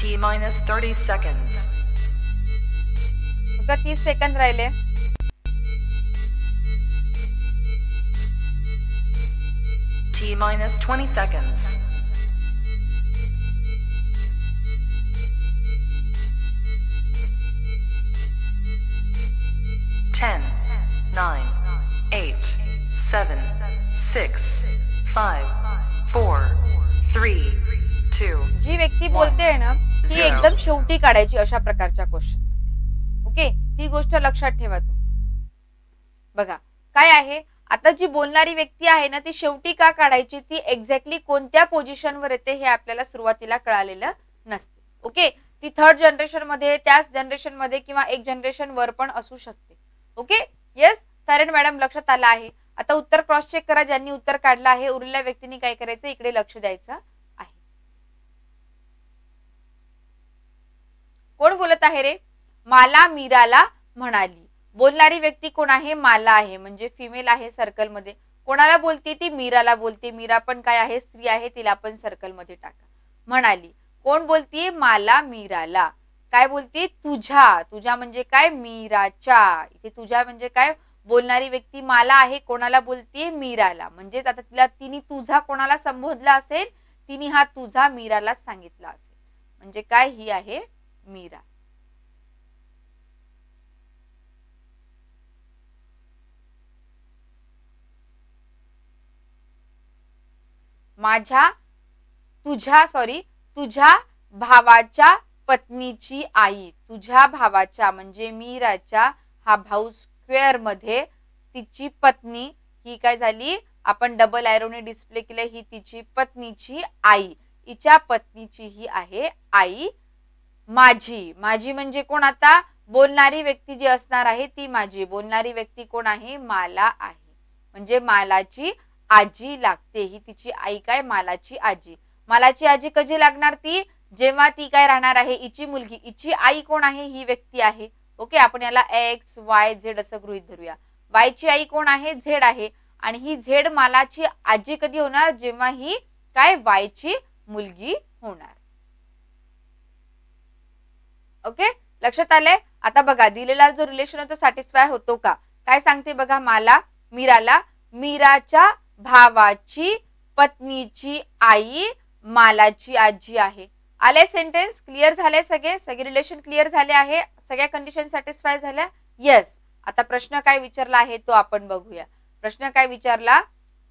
T minus thirty seconds. फक्त तीस सेकंद राहिले. T minus twenty seconds. ten, nine, eight, seven, six, five, four, three, two. जी व्यक्ती बोलते है ना ती एकदम शेवटी काढायची अशा प्रकारचा क्वेश्चन. ओके ही गोष्ट लक्षात ठेवा तुम्ही. बघा काय आहे आता जी बोलणारी व्यक्ती आहे ना ती शेवटी का काढायची ती एक्झॅक्टली कोणत्या पोझिशनवर येते हे आपल्याला सुरुवातीला कळालेलं नसते. ओके ती थर्ड जनरेशन मध्ये त्याच जनरेशन मध्ये किंवा एक जनरेशन वर पण असू शकते. ओके येस तारण मॅडम लक्षात आलं आहे. आता उत्तर क्रॉस चेक करा. ज्यांनी उत्तर काढलं आहे उरलेल्या व्यक्तींनी काय करायचं इकडे लक्ष द्यायचं आहे. कोण बोलत आहे रे? माला मीराला म्हणाली. बोलणारी व्यक्ती कोण आहे? माला आहे म्हणजे फिमेल आहे. सर्कल मध्ये कोणाला बोलते ती? मीराला बोलते. मीरा पण काय आहे स्त्री आहे. तिला पण सर्कल मध्ये टाका. म्हणाली कोण बोलतीये? माला मीराला. काय बोलते? तुझ्या. तुझ्या म्हणजे काय? मीराच्या. इथे तुझ्या म्हणजे काय? बोलणारी व्यक्ती माला आहे. कोणाला बोलतीये? मीराला. म्हणजेच आता तिला तिने तुझा कोणाला संबोधला असेल? तिने हा तुझा मीराला सांगितला असेल. म्हणजे काय ही आहे मीरा. माझ्या तुझ्या सॉरी तुझ्या भावाच्या पत्नीची आई. तुझ्या भावाच्या म्हणजे मीराच्या हा भाऊ स्क्वेअर मध्ये तिची पत्नी ही काय झाली आपण डबल ॲरोने डिस्प्ले केले. ही तिची पत्नीची आई. तिच्या पत्नीची ही आहे आई. माझी माझी म्हणजे कोण? आता बोलणारी व्यक्ती जी असणार आहे ती माझी. बोलणारी व्यक्ती कोण आहे? माला आहे. म्हणजे मालाची आजी लागते. ही तिची आई काय? मालाची आजी. मालाची आजी कधी लागणार? ती जेव्हा ती काय राहणार आहे हिची मुलगी. हिची आई कोण आहे? ही व्यक्ती आहे. ओके आपण याला एक्स वाय झेड असं गृहीत धरूया. वाय ची आई कोण आहे? झेड आहे. आणि ही झेड मालाची आजी कधी होणार? जेव्हा ही काय वाय ची मुलगी होणार. ओके लक्षात आलंय. आता बघा दिलेला जो रिलेशन आहे तो सॅटिस्फाय होतो का काय सांगते बघा. माला मीराला मीराच्या भावाची पत्नीची आई मालाची आजी आहे. आले सेंटेन्स क्लिअर झाले सगळे सगळे रिलेशन क्लिअर झाले आहे. सगळ्या कंडिशन सॅटिस्फाय झाल्या. येस आता प्रश्न काय विचारला आहे तो आपण बघूया. प्रश्न काय विचारला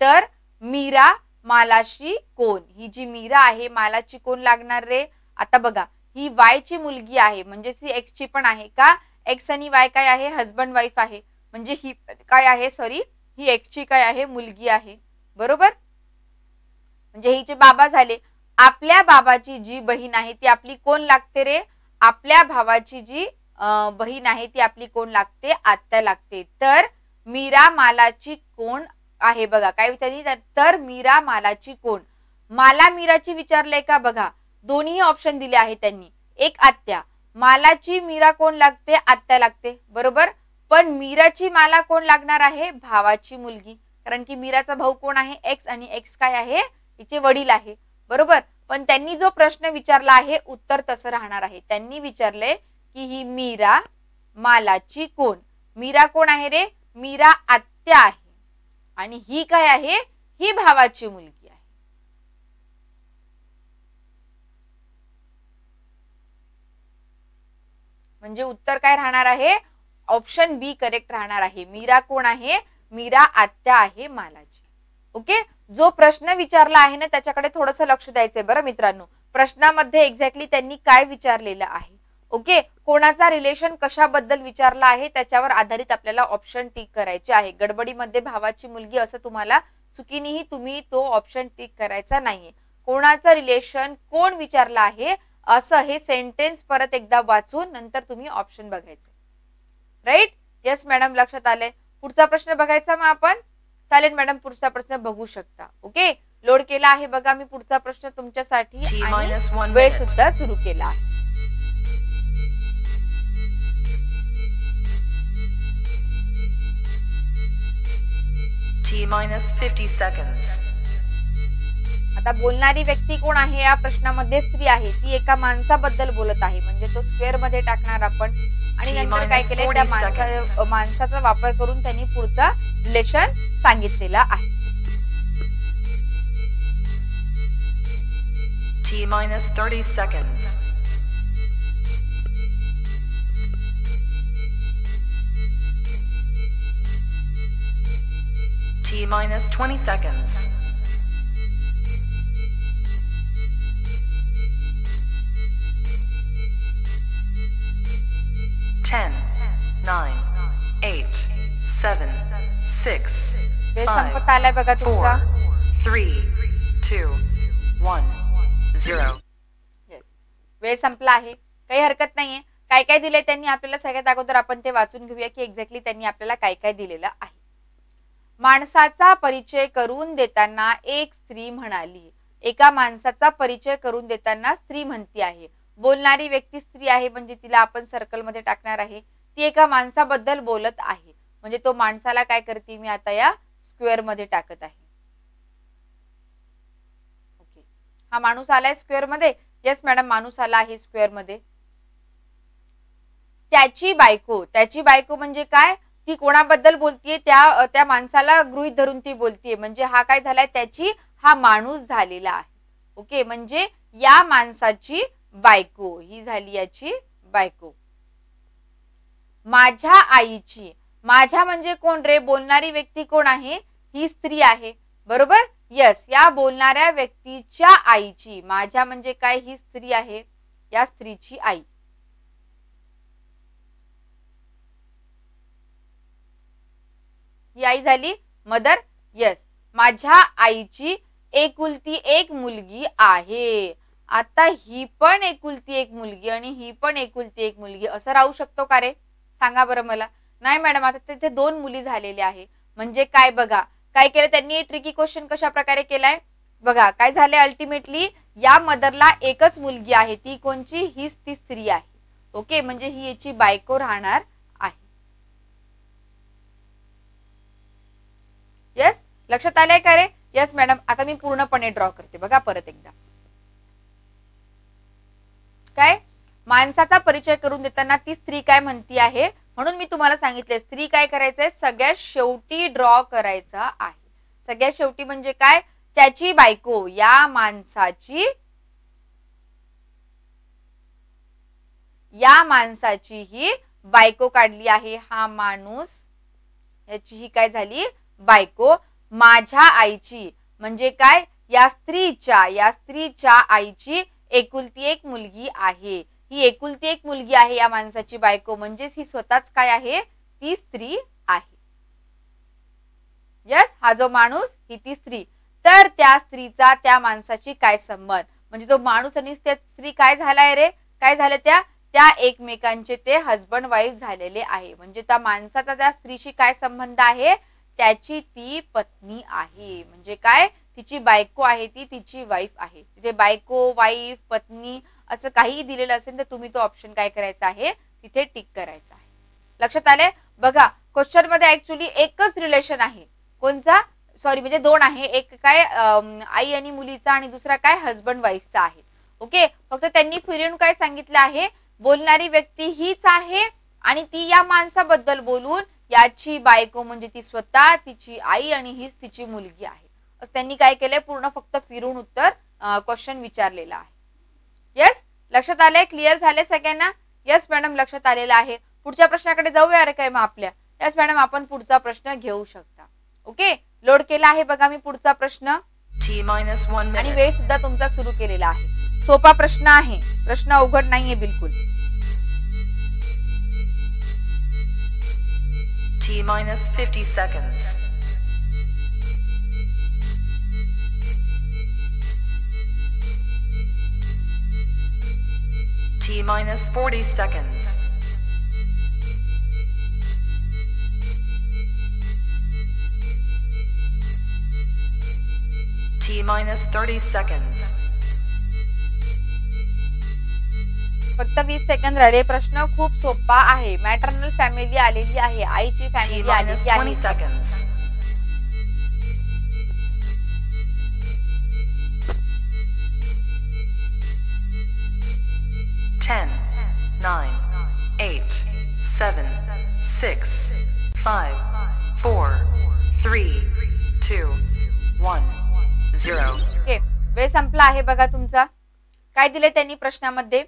तर मीरा मालाशी कोण? ही जी मीरा आहे मालाची कोण लागणार रे? आता बघा ही वायची मुलगी आहे म्हणजे ती एक्स ची पण आहे का? एक्स आणि वाय काय आहे हजबंड वाईफ आहे. म्हणजे ही काय आहे सॉरी ही एक्सची काय आहे मुलगी आहे बरोबर. म्हणजे हिचे बाबा झाले. आपल्या बाबाची जी बहीण आहे ती आपली कोण लागते रे? आपल्या भावाची जी बहीण आहे ती आपली कोण लागते? आत्या लागते. तर मीरा मालाची कोण आहे बघा, काय विचारली तर मीरा मालाची कोण. माला मीराची विचारलंय का बघा, दोन्ही ऑप्शन दिले आहेत त्यांनी. एक आत्या, मालाची मीरा कोण लागते? आत्या लागते बरोबर. पण मीराची माला कोण लागणार आहे? भावाची मुलगी, कारण की मीराचा भाऊ कोण आहे? एक्स, आणि एक्स काय आहे? तिचे वडील आहे बरोबर. पण त्यांनी जो प्रश्न विचारला आहे उत्तर तसं राहणार आहे. त्यांनी विचारले की ही मीरा मालाची कोण. मीरा कोण आहे रे? मीरा आत्या आहे, आणि ही काय आहे? ही भावाची मुलगी आहे. म्हणजे उत्तर काय राहणार आहे? ऑप्शन बी करेक्ट राहणार आहे. मीरा कोण आहे? मीरा आत्या आहे मालाची. ओके, जो प्रश्न विचारला आहे ना त्याच्याकडे थोडंसं लक्ष द्यायचंय बरं मित्रांनो. प्रश्नामध्ये एक्झॅक्टली त्यांनी काय विचारलेलं आहे, ओके, कोणाचा रिलेशन कशाबद्दल विचारला आहे त्याच्यावर आधारित आपल्याला ऑप्शन टिक करायचे आहे. गडबडीमध्ये भावाची मुलगी असं तुम्हाला चुकीनेही तुम्ही तो ऑप्शन टिक करायचा नाहीये. कोणाचा रिलेशन कोण विचारला आहे असं हे सेंटेन्स परत एकदा वाचून नंतर तुम्ही ऑप्शन बघायचं. राईट, येस मॅडम लक्षात आलंय. पुढचा प्रश्न बघायचा मग आपण. चालेल मॅडम, पुढचा प्रश्न बघू शकता. ओके, लोड केला आहे बघा मी पुढचा प्रश्न तुमच्यासाठी, आणि वेळ सुद्धा सुरू केला आहे. आता बोलणारी व्यक्ती कोण आहे? या प्रश्नामध्ये स्त्री आहे, ती एका माणसाबद्दल बोलत आहे, म्हणजे तो स्क्वेअर मध्ये टाकणार आपण. आणि नंतर काय केले, त्या माणसा माणसाचा वापर करून त्यांनी पुढचा रिलेशन सांगितलेला आहे. टी मायनस तीस seconds. T minus twenty seconds. ten, nine, eight, seven, six, five, four, three, two, one, zero. वेळ संपला आहे, काही हरकत नाहीये. काय काय दिले त्यांनी आपल्याला सगळ्यात अगोदर आपण ते वाचून घेऊया की एक्झॅक्टली त्यांनी आपल्याला काय काय दिलेलं आहे. माणसाचा परिचय करून देताना एक स्त्री म्हणाली. एका माणसाचा परिचय करून देताना स्त्री म्हणती आहे. बोलणारी व्यक्ती स्त्री आहे म्हणजे तिला आपण सर्कल मध्ये टाकणार आहे. ती एका माणसाबद्दल बोलत आहे म्हणजे तो माणसाला काय करते मी आता या स्क्वेअर मध्ये टाकत आहे. ओके, हा माणूस आलाय स्क्वेअर मध्ये. येस मॅडम, माणूस आला आहे स्क्वेअर मध्ये. त्याची बायको, त्याची बायको म्हणजे काय, ती कोणाबद्दल बोलतीये? त्या त्या माणसाला गृहीत धरून ती बोलतीये, म्हणजे हा काय झालाय? त्याची, हा माणूस झालेला आहे. ओके, म्हणजे या माणसाची बायको ही झाली याची बायको. माझ्या आईची, माझ्या म्हणजे कोण रे? बोलणारी व्यक्ती कोण आहे? ही स्त्री आहे बरोबर. यस, या बोलणाऱ्या व्यक्तीच्या आईची, माझ्या म्हणजे काय? ही स्त्री आहे, या स्त्रीची आई. ही आई झाली मदर. यस, माझ्या आईची एकुलती एक मुलगी आहे. आता ही पण एकुलती एक मुलगी आणि ही पण एकुलती एक मुलगी असं राहू शकतो का रे? सांगा बरं मला. नाही मॅडम, आता तिथे दोन मुली झालेल्या आहे म्हणजे काय बघा, काय केलं त्यांनी? ट्रिकी क्वेश्चन कशा प्रकारे केलाय बघा. काय झाले अल्टिमेटली, या मदरला एकच मुलगी आहे, ती कोणची? हीच ती स्त्री आहे. ओके, म्हणजे ही याची बायको राहणार आहे. येस, लक्षात आलंय का रे? येस मॅडम, आता मी पूर्णपणे ड्रॉ करते बघा परत एकदा. काय, माणसाचा परिचय करून देताना ती स्त्री काय म्हणती आहे, म्हणून मी तुम्हाला सांगितले स्त्री काय करायचंय सगळ्यात शेवटी ड्रॉ करायचा आहे. सगळ्यात शेवटी म्हणजे काय? त्याची बायको, या माणसाची, या माणसाची ही बायको काढली आहे. हा माणूस, याची ही काय झाली? बायको. माझ्या आईची म्हणजे काय? या स्त्रीच्या, या स्त्रीच्या आईची एकुलती एक मुलगी आहे. ही एकुलती एक मुलगी आहे या माणसाची बायको, म्हणजेच ही स्वतःच काय आहे? ती स्त्री आहे. यस, हा जो माणूस ही ती स्त्री. तर त्या स्त्रीचा त्या माणसाची काय संबंध? म्हणजे तो माणूस आणि स्त्री काय झालाय रे काय झाले त्या त्या एकमेकांचे ते हस्बंड वाइफ झालेले आहे। म्हणजे त्या माणसाचा त्या स्त्रीशी काय संबंध आहे, त्याची ती पत्नी आहे। म्हणजे काय तिची बायको आहे, ती तिची वाइफ आहे। तिथे बायको वाइफ पत्नी असं काही दिलेलं असेल तर तुम्ही तो ऑप्शन काय करायचा आहे तिथे टिक करायचा आहे। लक्षात आले बघा, क्वेश्चन मध्ये एक्चुअली एकच रिलेशन आहे, कोणचा सॉरी म्हणजे दोन आहे, एक काय आई आणि मुलीचा आणि दुसरा काय हस्बंड वाइफचा आहे। ओके, फक्त त्यांनी फिरून काय सांगितलं आहे, बोलणारी व्यक्ती हीच आहे आणि ती या माणसाबद्दल बोलून याची बायको म्हणजे ती स्वतः तिची आई आणि हीच तिची मुलगी आहे असं त्यांनी काय केलंय पूर्ण फक्त फिरून उत्तर क्वेश्चन विचारलेला आहे। यस, लक्षात आले, क्लियर झाले सगळ्यांना? यस मॅडम लक्षात आलेलं आहे। पुढच्या प्रश्नाकडे जाऊया रे काय मग आपल्या। यस मॅडम आपण पुढचा प्रश्न घेऊ शकता। ओके, लोड केला आहे बघा मी पुढचा प्रश्न आणि वेळ सुद्धा तुमचा सुरू केलेला आहे। सोपा प्रश्न आहे, प्रश्न अवघड नाहीये बिलकुल। T minus fifty seconds. T minus forty seconds. T minus thirty seconds. फक्त वीस सेकंद राहिले। प्रश्न खूप सोपा आहे, मॅटर्नल फॅमिली आलेली आहे, आईची फॅमिली आलेली आहे। Ten, nine, eight, seven, six, five, four, three, two, one, zero. Okay, वेळ संपला आहे बघा तुमचा। काय दिले त्यांनी प्रश्नामध्ये,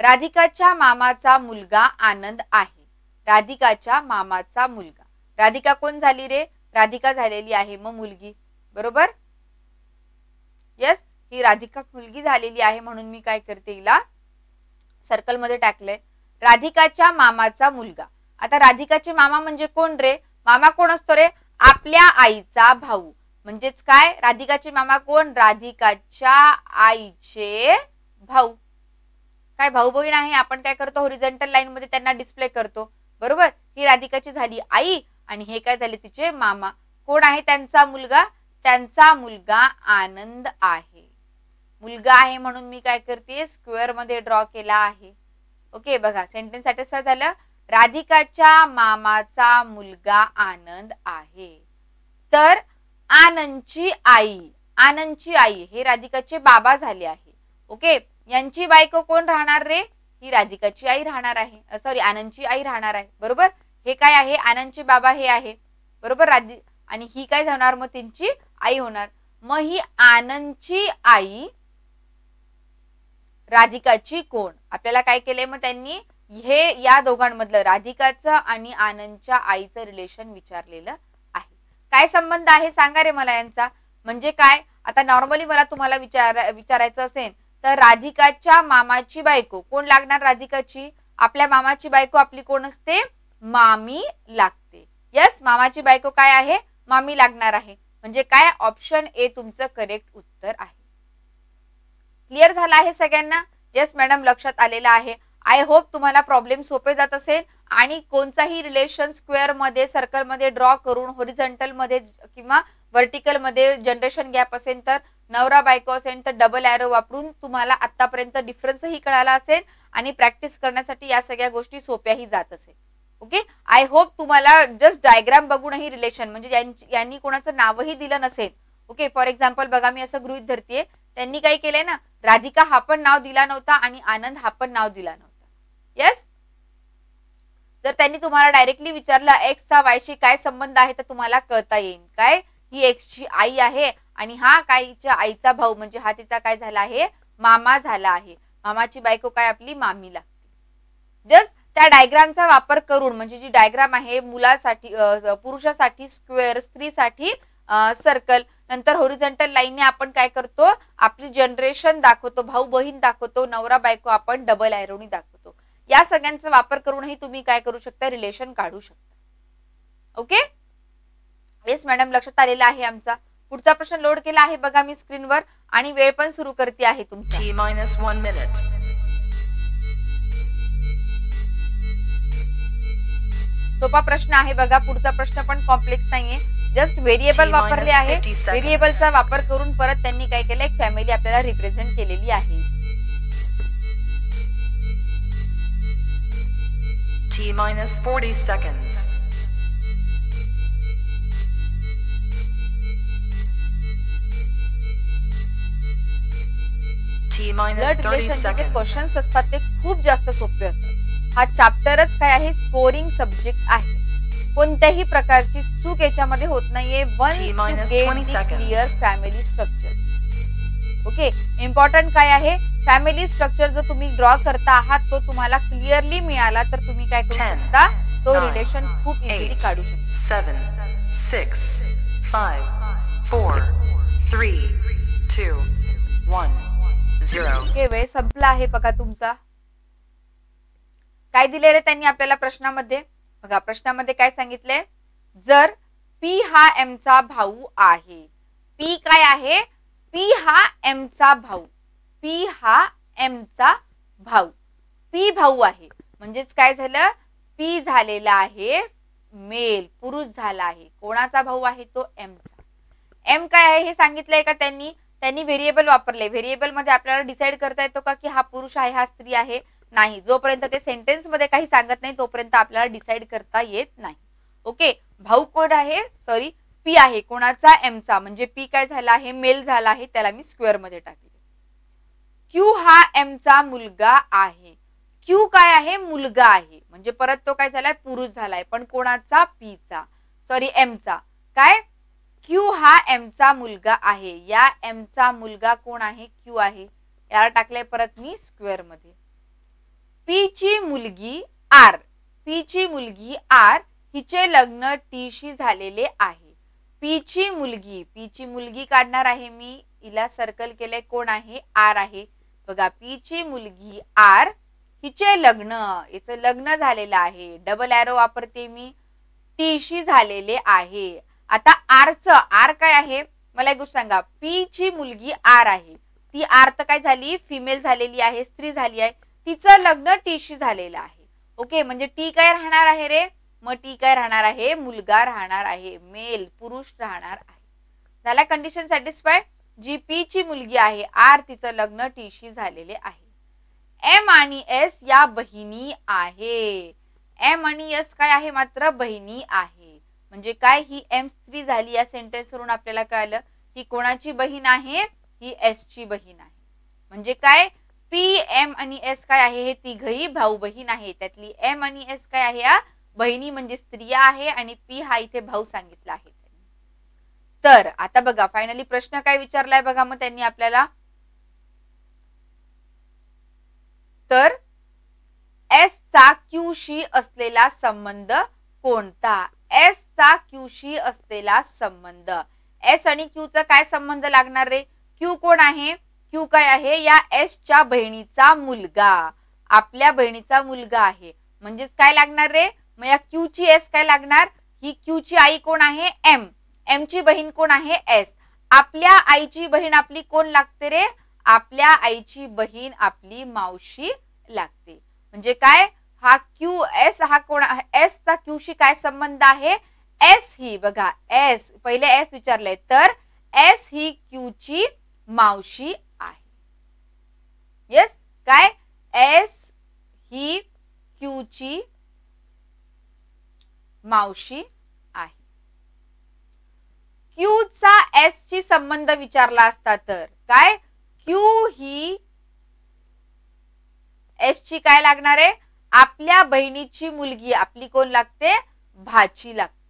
राधिकाच्या मामाचा मुलगा आनंद आहे। राधिकाच्या मामाचा मुलगा, राधिका कोण झाली रे, राधिका झालेली आहे मग मुलगी, बरोबर? यस, ही राधिका मुलगी झालेली आहे म्हणून मी काय करते हिला सर्कल मध्ये टाकले। राधिकाच्या मामाचा मुलगा, आता राधिकाचे मामा म्हणजे कोण रे, मामा कोण असतो रे, आपल्या आईचा भाऊ म्हणजेच काय राधिकाचे मामा कोण, राधिकाच्या आईचे भाऊ। काय भाऊ बहीण आहे, आपण काय करतो हॉरिझॉन्टल लाइन मध्ये त्यांना डिस्प्ले करतो, बरोबर? ही राधिकाची झाली आई आणि हे काय झाले तिचे मामा। कोण आहे त्यांचा मुलगा, त्यांचा मुलगा आनंद आहे। मुलगा आहे म्हणून मी काय करते स्क्वेअर मध्ये ड्रॉ केला आहे। ओके बघा, सेंटेन्स सॅटिस्फाय झालं, राधिकाच्या मामाचा मुलगा आनंद आहे। तर आनंदची आई, आनंदची आई हे राधिकाचे बाबा झाले आहे। ओके, यांची बायको कोण राहणार रे, ही राधिकाची आई राहणार आहे, सॉरी आनंदची आई राहणार आहे, बरोबर? हे काय आहे आनंदचे बाबा हे आहे, बरोबर? राधी आणि ही काय होणार मग त्यांची आई होणार। मग ही आनंदची आई राधिकाची कोण, आपल्याला काय केलंय मग त्यांनी हे या दोघांमधलं राधिकाचं आणि आनंदच्या आईचं रिलेशन विचारलेलं आहे। काय संबंध आहे सांगा रे मला यांचा, म्हणजे काय आता नॉर्मली मला तुम्हाला विचार विचारायचं असेल तर राधिकाच्या मामाची बायको कोण लागणार, राधिकाची आपल्या मामाची बायको आपली कोण असते, मामी लागते। यस, मामाची बायको काय आहे, मामी लागणार आहे। म्हणजे काय ऑप्शन ए तुमचं करेक्ट उत्तर आहे। क्लिअर झालं आहे सगळ्यांना? यस मॅडम लक्षात आलेलं आहे। आय होप तुम्हाला प्रॉब्लेम सोपे जात असेल आणि कोणताही रिलेशन स्क्वेअर मध्ये सर्कल मध्ये ड्रॉ करून हॉरिझॉन्टल मध्ये किंवा व्हर्टिकल मध्ये जनरेशन गॅप असेल तर नवरा बायको असेल तर डबल एरो वापरून तुम्हाला आतापर्यंत डिफरन्सही कळाला असेल आणि प्रॅक्टिस करण्यासाठी या सगळ्या गोष्टी सोप्याही जात असेल। ओके, आय होप तुम्हाला जस्ट डायग्राम बघूनही रिलेशन म्हणजे यांनी कोणाचं नावही दिलं नसेल। ओके, फॉर एक्झाम्पल बघा मी असं गृहीत धरतीये त्यांनी काय केलंय ना, राधिका हा पण नाव दिला नव्हता आणि आनंद हा पण नाव दिला नव्हता। यस, जर त्यांनी तुम्हाला डायरेक्टली विचारलं एक्सचा वायशी काय संबंध आहे तर तुम्हाला कळता येईल काय ही एक्सची आई आहे आणि हा काहीच्या आईचा भाऊ म्हणजे हा तिचा काय झाला आहे मामा झाला आहे। मामाची बायको काय आपली मामी लागते। जस्ट त्या डायग्रामचा वापर करून म्हणजे जी डायग्राम आहे मुलासाठी पुरुषासाठी स्क्वेअर, स्त्रीसाठी सर्कल, नंतर हॉरिझॉन्टल लाईनने आपण काय करतो आपली जनरेशन दाखवतो, भाऊ बहीण दाखवतो, नवरा बायको आपण डबल एरोनी दाखवतो। या सगळ्यांचा वापर करूनही तुम्ही काय करू शकता रिलेशन काढू शकता। ओके, येस मॅडम लक्षात आलेला आहे आमचा। पुढचा प्रश्न लोड केला आहे बघा मी स्क्रीनवर आणि वेळ पण सुरू करते आहे तुमचा T minus one मिनिट। सोपा प्रश्न आहे बघा पुढचा प्रश्न पण कॉम्प्लेक्स नाहीये जस्ट व्हेरिएबल वापरले आहे व्हेरिएबलचा वापर करून परत त्यांनी काय केले एक फॅमिली आपल्याला रिप्रेझेंट केलेली आहे T minus forty seconds question असतात ते खूप जास्त सोपे असतात हा चॅप्टरच काय आहे स्कोरिंग सब्जेक्ट आहे कोणत्याही प्रकारची चूक याच्यामध्ये होत नाहीये one clear family structure okay important काय आहे फॅमिली स्ट्रक्चर जो तुम्ही ड्रॉ करता आहात तो तुम्हाला क्लिअरली मिळाला तर तुम्ही काय करू शकता तो रिलेशन खूप इझिली काढू शकता seven six five four three two one वेळ संपला आहे बघा तुमचा काय दिले रे त्यांनी आपल्याला प्रश्नामध्ये बघा प्रश्नामध्ये काय सांगितले जर P हा M चा भाऊ आहे P काय आहे P हा M चा भाऊ P हा M चा भाऊ P भाऊ आहे म्हणजेच काय झालं P झालेला आहे मेल पुरुष झाला आहे कोणाचा भाऊ आहे तो M चा M काय आहे हे सांगितलंय का त्यांनी त्यांनी व्हेरिएबल वापरले व्हेरिएबल मध्ये आपल्याला डिसाइड करता येतो का की हा पुरुष आहे हा स्त्री आहे नाही जोपर्यंत ते सेंटेन्स मध्ये काही सांगत नाही तोपर्यंत आपल्याला डिसाइड करता येत नाही ओके भाऊ कोण आहे सॉरी पी आहे कोणाचा एम चा म्हणजे पी काय झाला आहे मेल झाला आहे त्याला मी स्क्वेअर मध्ये टाकले क्यू हा एम चा मुलगा आहे क्यू काय आहे मुलगा आहे म्हणजे परत तो काय झालाय पुरुष झालाय पण कोणाचा पी चा सॉरी एम चा काय क्यू हा एम चा मुलगा आहे या एम चा मुलगा कोण आहे क्यू आहे याला टाकले परत मी स्क्वेअर मध्ये पी ची मुलगी आर पी ची मुलगी आर हिचे लग्न टी शी झालेले आहे पी ची मुलगी पी ची मुलगी काढणार आहे मी हिला सर्कल केले कोण आहे आर आहे बघा पी ची मुलगी आर हिचे लग्न हिचं लग्न झालेलं आहे डबल एरो वापरते मी टी शी झालेले आहे आता आर च आर काय आहे मला एक गोष्ट सांगा पी ची मुलगी आर आहे ती आर तर काय झाली फिमेल झालेली आहे स्त्री झाली आहे तिचं लग्न टी शी झालेलं आहे ओके म्हणजे टी काय राहणार आहे रे मग टी काय राहणार आहे मुलगा राहणार आहे मेल पुरुष राहणार आहे झाला कंडिशन सॅटिस्फाय जी पी ची मुलगी आहे आर तिचं लग्न टी शी झालेले आहे एम आणि एस या बहिणी आहे एम आणि एस काय आहे मात्र बहिणी आहे म्हणजे काय ही एम स्त्री झाली या सेंटेन्स वरून आपल्याला कळलं की कोणाची बहीण आहे ही एस ची बहीण आहे म्हणजे काय पी एम आणि एस काय आहे हे तिघही भाऊ बहीण आहे त्यातली एम आणि एस काय आहे या बहिणी म्हणजे स्त्रिया आहे आणि पी हा इथे भाऊ सांगितला आहे तर आता बघा फायनली प्रश्न काय विचारलाय बघा मग त्यांनी आपल्याला तर एस चा क्यू शी असलेला संबंध कोणता एस चा क्यू शी असलेला संबंध एस आणि क्यू चा काय संबंध लागणार रे क्यू कोण आहे क्यू काय आहे या एस च्या बहिणीचा मुलगा आपल्या बहिणीचा मुलगा आहे म्हणजेच काय लागणार रे मग या क्यू ची एस काय लागणार ही क्यू ची आई कोण आहे एम एम ची बहीण कोण आहे एस आपल्या आईची बहीण आपली कोण लागते रे आपल्या आईची बहीण आपली मावशी लागते म्हणजे काय हा क्यू एस हा कोण एस चा क्यू शी काय संबंध आहे एस ही बघा एस पहिले एस विचारले तर एस ही क्यू ची मावशी आहे यस काय एस ही क्यू ची मावशी आहे क्यू चा एस ची संबंध विचारला असता तर काय क्यू ही एस ची काय लागणार आहे आपल्या बहिणीची मुलगी आपली कोण लागते भाची लागते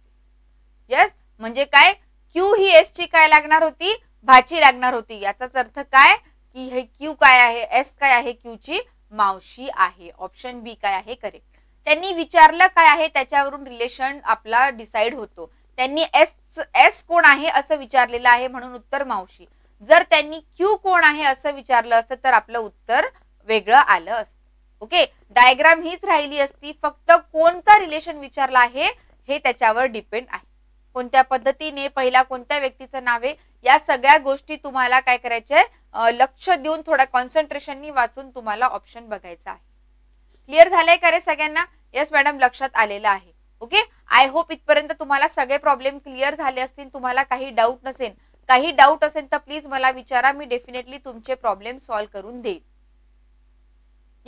यस म्हणजे काय क्यू ही एस ची काय लागणार होती भाची लागणार होती याचाच अर्थ काय की हे क्यू काय आहे एस काय आहे क्यू ची मावशी आहे ऑप्शन बी काय आहे करेक्ट त्यांनी विचारलं काय आहे त्याच्यावरून रिलेशन आपला डिसाइड होतो त्यांनी एस एस कोण आहे असं विचारलेलं आहे म्हणून उत्तर मावशी जर त्यांनी क्यू कोण आहे असं विचारलं असतं तर आपलं उत्तर वेगळं आलं असतं ओके डायग्राम हीच राहिली असती फक्त कोणता रिलेशन विचारला आहे हे त्याच्यावर डिपेंड आहे कोणत्या पद्धतीने पहिला कोणत्या व्यक्तीचं नाव आहे या सगळ्या गोष्टी तुम्हाला काय करायचे, लक्ष देऊन थोडा कॉन्सन्ट्रेशननी वाचून तुम्हाला ऑप्शन बघायचा आहे. क्लियर झालंय का रे सगळ्यांना? यस मॅडम, लक्षात आलेलं आहे. ओके, आय होप इथपर्यंत तुम्हाला सगळे प्रॉब्लेम क्लिअर झाले असतील. तुम्हाला काही डाऊट नसेल, काही डाऊट असेल तर प्लीज मला विचारा, मी डेफिनेटली तुमचे प्रॉब्लेम सॉल्व्ह करून देईल.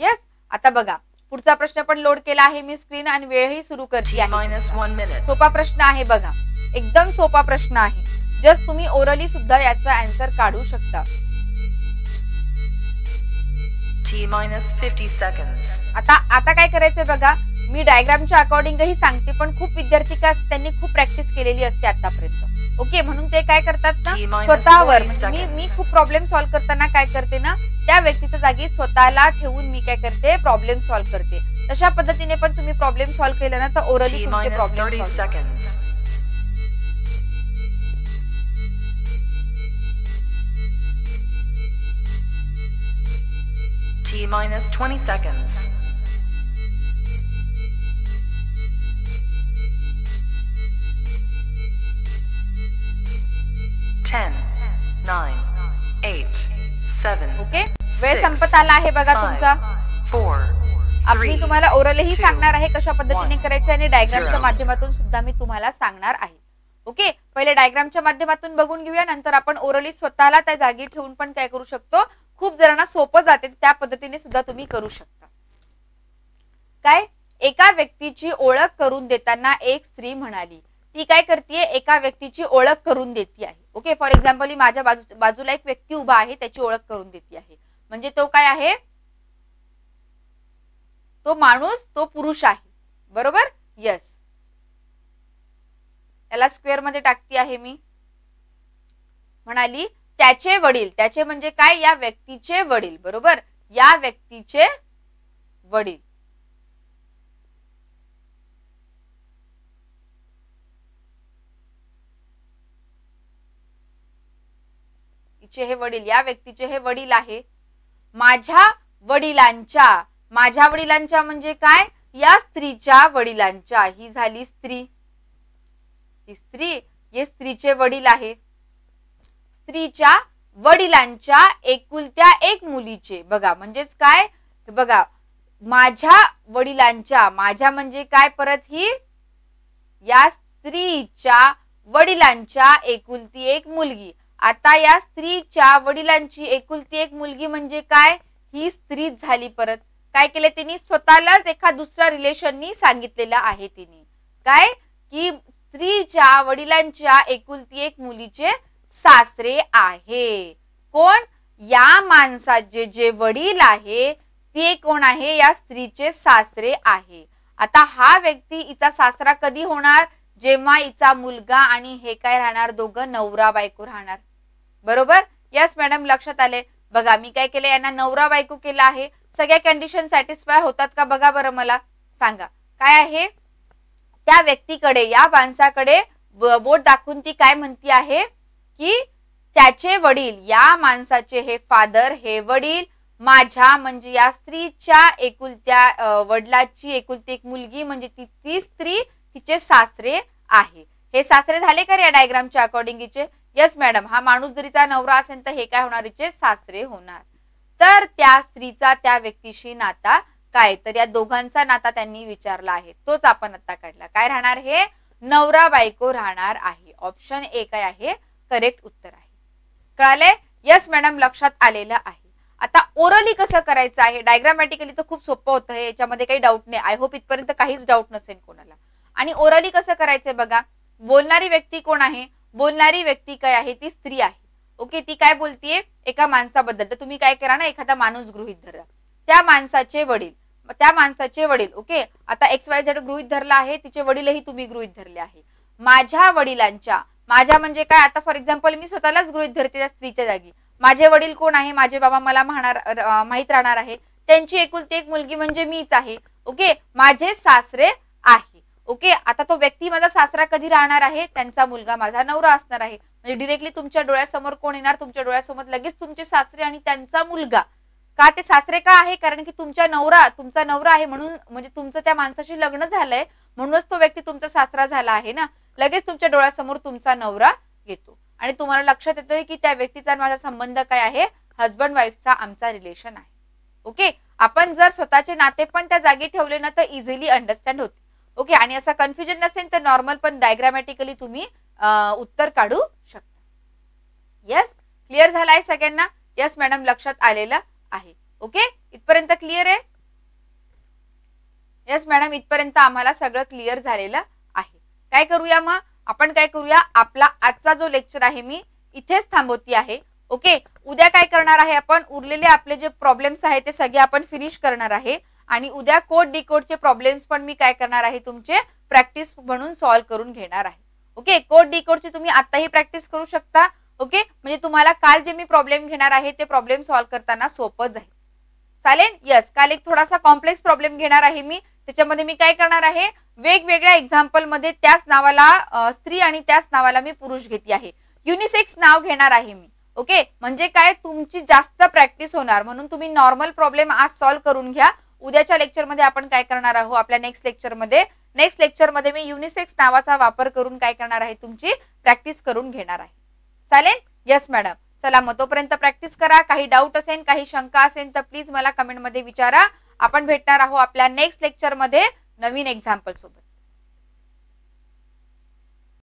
येस, आता बघा पुढचा प्रश्न पण लोड केला आहे मी स्क्रीन आणि वेळही सुरू करते आहे. सोपा प्रश्न आहे बघा, एकदम सोपा प्रश्न आहे. जस्ट तुम्ही ओरली सुद्धा याचा आन्सर काढू शकता. आता आता काय करायचंय बघा, मी डायग्रामच्या अकॉर्डिंगही सांगते, पण खूप विद्यार्थी का त्यांनी खूप प्रॅक्टिस केलेली असते आतापर्यंत. ओके, म्हणून ते काय करतात ना, स्वतःवर मी मी खूप प्रॉब्लेम सॉल्व्ह करताना काय करते ना, त्या व्यक्तीच्या जागी स्वतःला ठेवून मी काय करते, प्रॉब्लेम सॉल्व्ह करते. तशा पद्धतीने पण तुम्ही प्रॉब्लेम सॉल्व्ह केला ना तर ओरली तुमचे problem solve. T minus twenty seconds. ten, nine, eight, seven. Okay. वेळ संपत आला आहे बघा तुमचा. मी तुम्हाला ओरलही सांगणार आहे कशा पद्धतीने करायचं आणि डायग्रामच्या माध्यमातून सुद्धा मी तुम्हाला सांगणार आहे. ओके, पहिले डायग्रामच्या माध्यमातून बघून घेऊया, नंतर आपण ओरली स्वतःला त्या जागी ठेवून पण काय करू शकतो. खूप जणांना सोपं जाते, त्या पद्धतीने सुद्धा तुम्ही करू शकता. काय, एका व्यक्तीची ओळख करून देताना एक स्त्री म्हणाली. ती काय करते, एका व्यक्तीची ओळख करून देते आहे. ओके, फॉर एक्झाम्पल माझ्या बाजू बाजूला एक व्यक्ती उभा आहे, त्याची ओळख करून देते आहे. म्हणजे तो काय आहे, तो माणूस, तो पुरुष आहे, बरोबर. यस, त्याला स्क्वेअर मध्ये टाकते आहे मी. म्हणाली त्याचे वडील, त्याचे म्हणजे काय, या व्यक्तीचे वडील, बरोबर, या व्यक्तीचे वडील. तिचे हे वडील, या व्यक्तीचे हे वडील आहे. माझ्या वडिलांच्या, माझ्या वडिलांच्या म्हणजे काय, या स्त्रीच्या वडिलांच्या. ही झाली स्त्री, ही स्त्री, हे स्त्रीचे वडील आहे. स्त्रीच्या वडिलांच्या एकुलत्या एक मुलीचे, बघा म्हणजेच काय, बघा माझ्या वडिलांच्या, माझ्या म्हणजे काय परत ही, या स्त्रीच्या वडिलांच्या एकुलती एक मुलगी. आता या स्त्रीच्या वडिलांची एकुलती एक मुलगी म्हणजे काय, ही स्त्री झाली. परत काय केले तिने, स्वतःलाच एका दुसऱ्या रिलेशननी सांगितलेलं आहे तिने काय, की स्त्रीच्या वडिलांच्या एकुलती एक मुलीचे सासरे आहे. कोण, या माणसाचे जे वडील आहे ते कोण आहे, या स्त्रीचे सासरे आहे. आता हा व्यक्ती, हिचा सासरा कधी होणार, जेव्हा हिचा मुलगा आणि हे काय राहणार, दोघं नवरा बायको राहणार, बरोबर. यस मॅडम, लक्षात आले बघा. मी काय केलं, यांना नवरा बायको केला आहे. सगळ्या कंडिशन सॅटिस्फाय होतात का बघा बरं, मला सांगा. काय आहे, त्या व्यक्तीकडे, या माणसाकडे बोट दाखवून ती काय म्हणती आहे, की त्याचे वडील, या माणसाचे हे फादर, हे वडील, माझ्या म्हणजे या स्त्रीच्या एकुलत्या वडिलाची एकुलती एक मुलगी म्हणजे ती ती स्त्री, तिचे सासरे आहे. हे सासरे झाले का या डायग्रामच्या अकॉर्डिंगचे. यस मॅडम, हा माणूस जरीचा नवरा असेल तर हे काय होणार, तिचे सासरे होणार. तर त्या स्त्रीचा त्या व्यक्तीशी नाता काय, तर या दोघांचा नाता त्यांनी विचारला आहे, तोच आपण आता काढला. काय राहणार, हे नवरा बायको राहणार आहे. ऑप्शन ए काय आहे, करेक्ट उत्तर आहे. कळाले. यस मॅडम, लक्षात आलेलं आहे. आता ओरली कसं करायचं आहे, डायग्रामॅटिकली तर खूप सोपं होतं, याच्यामध्ये काही डाऊट नाही. आय होप इथपर्यंत काहीच डाऊट नसेल कोणाला. आणि ओरली कसं करायचंय बघा, बोलणारी व्यक्ती कोण आहे, बोलणारी व्यक्ती काय आहे, ती स्त्री आहे. ओके, ती काय बोलतीये एका माणसाबद्दल. तर तुम्ही काय करा ना, एखादा माणूस गृहीत धरा, त्या माणसाचे वडील, त्या माणसाचे वडील. ओके, आता एक्स वाय झेड गृहीत धरला आहे, तिचे वडीलही तुम्ही गृहीत धरले आहे. माझ्या वडिलांच्या, माझ्या म्हणजे काय, आता फॉर एक्झाम्पल मी स्वतःलाच गृहीत धरते त्या स्त्रीच्या जागी. माझे वडील कोण आहे, माझे बाबा मला माहित राहणार आहे, त्यांची एकुलती एक मुलगी म्हणजे मीच आहे. ओके, माझे सासरे आहे. ओके, आता तो व्यक्ती माझा सासरा कधी राहणार आहे, त्यांचा मुलगा माझा नवरा असणार आहे. म्हणजे डिरेक्टली तुमच्या डोळ्यासमोर कोण येणार, तुमच्या डोळ्यासमोर लगेच तुमचे सासरे आणि त्यांचा मुलगा. का ते सासरे का आहे, कारण की तुमच्या नवरा, तुमचा नवरा आहे म्हणून, म्हणजे तुमचं त्या माणसाशी लग्न झालंय म्हणूनच तो व्यक्ती तुमचा सासरा झाला आहे ना. लगेच तुमच्या डोळ्यासमोर तुमचा नवरा येतो. आणि तुम्हाला लक्षात येतोय की त्या व्यक्तीचा आणि माझा संबंध काय आहे, हस्बंड वाइफचा आमचा रिलेशन आहे. ओके, आपण जर स्वतःचे नाते पण त्या जागी ठेवले ना तर इझिली अंडरस्टँड होते. ओके, आणि असा कन्फ्युजन नसेल तर नॉर्मल पण डायग्रामॅटिकली तुम्ही उत्तर काढू शकता. यस, क्लिअर झालाय सगळ्यांना? यस मॅडम, लक्षात आलेलं आहे. ओके, इथपर्यंत क्लिअर आहे? यस मॅडम, इथपर्यंत आम्हाला सगळं क्लिअर झालेलं आहे. काय करूया मग आपण, काय करूया, आपला आजचा जो लेक्चर आहे मी इथेच थांबवते आहे. ओके, उद्या काय करणार आहे आपण, उरलेले आपले जे प्रॉब्लेम्स आहेत ते सगळे आपण फिनिश करणार आहे आणि उद्या कोड डिकोडचे प्रॉब्लेम्स पण मी काय करणार आहे तुमचे प्रॅक्टिस म्हणून सॉल्व करून घेणार आहे. ओके, कोड डिकोडची तुम्ही आताही प्रॅक्टिस करू शकता. ओके, म्हणजे तुम्हाला काल जे मी प्रॉब्लेम घेणार आहे ते प्रॉब्लेम सॉल्व्ह करताना सोपं जाईल. चालेल? यस, काल एक थोडासा कॉम्प्लेक्स प्रॉब्लेम घेणार आहे मी, त्याच्यामध्ये मी काय करणार आहे वेगवेगळ्या एक्झाम्पल मध्ये त्याच नावाला स्त्री आणि त्याच नावाला मी पुरुष घेतली आहे, युनिसेक्स नाव घेणार आहे मी. ओके, म्हणजे काय तुमची जास्त प्रॅक्टिस होणार, म्हणून तुम्ही नॉर्मल प्रॉब्लेम आज सॉल्व्ह करून घ्या. उद्याच्या लेक्चर मध्ये आपण काय करणार आहोत आपल्या नेक्स्ट लेक्चर मध्ये, नेक्स्ट लेक्चर मध्ये मी युनिसेक्स नावाचा वापर करून काय करणार आहे तुमची प्रॅक्टिस करून घेणार आहे. चालेल? यस मॅडम, चला मग तोपर्यंत प्रॅक्टिस करा. काही डाऊट असेल, काही शंका असेल तर प्लीज मला कमेंट मध्ये विचारा. आपण भेटणार आहोत आपल्या नेक्स्ट लेक्चर मध्ये नवीन एक्झाम्पल सोबत.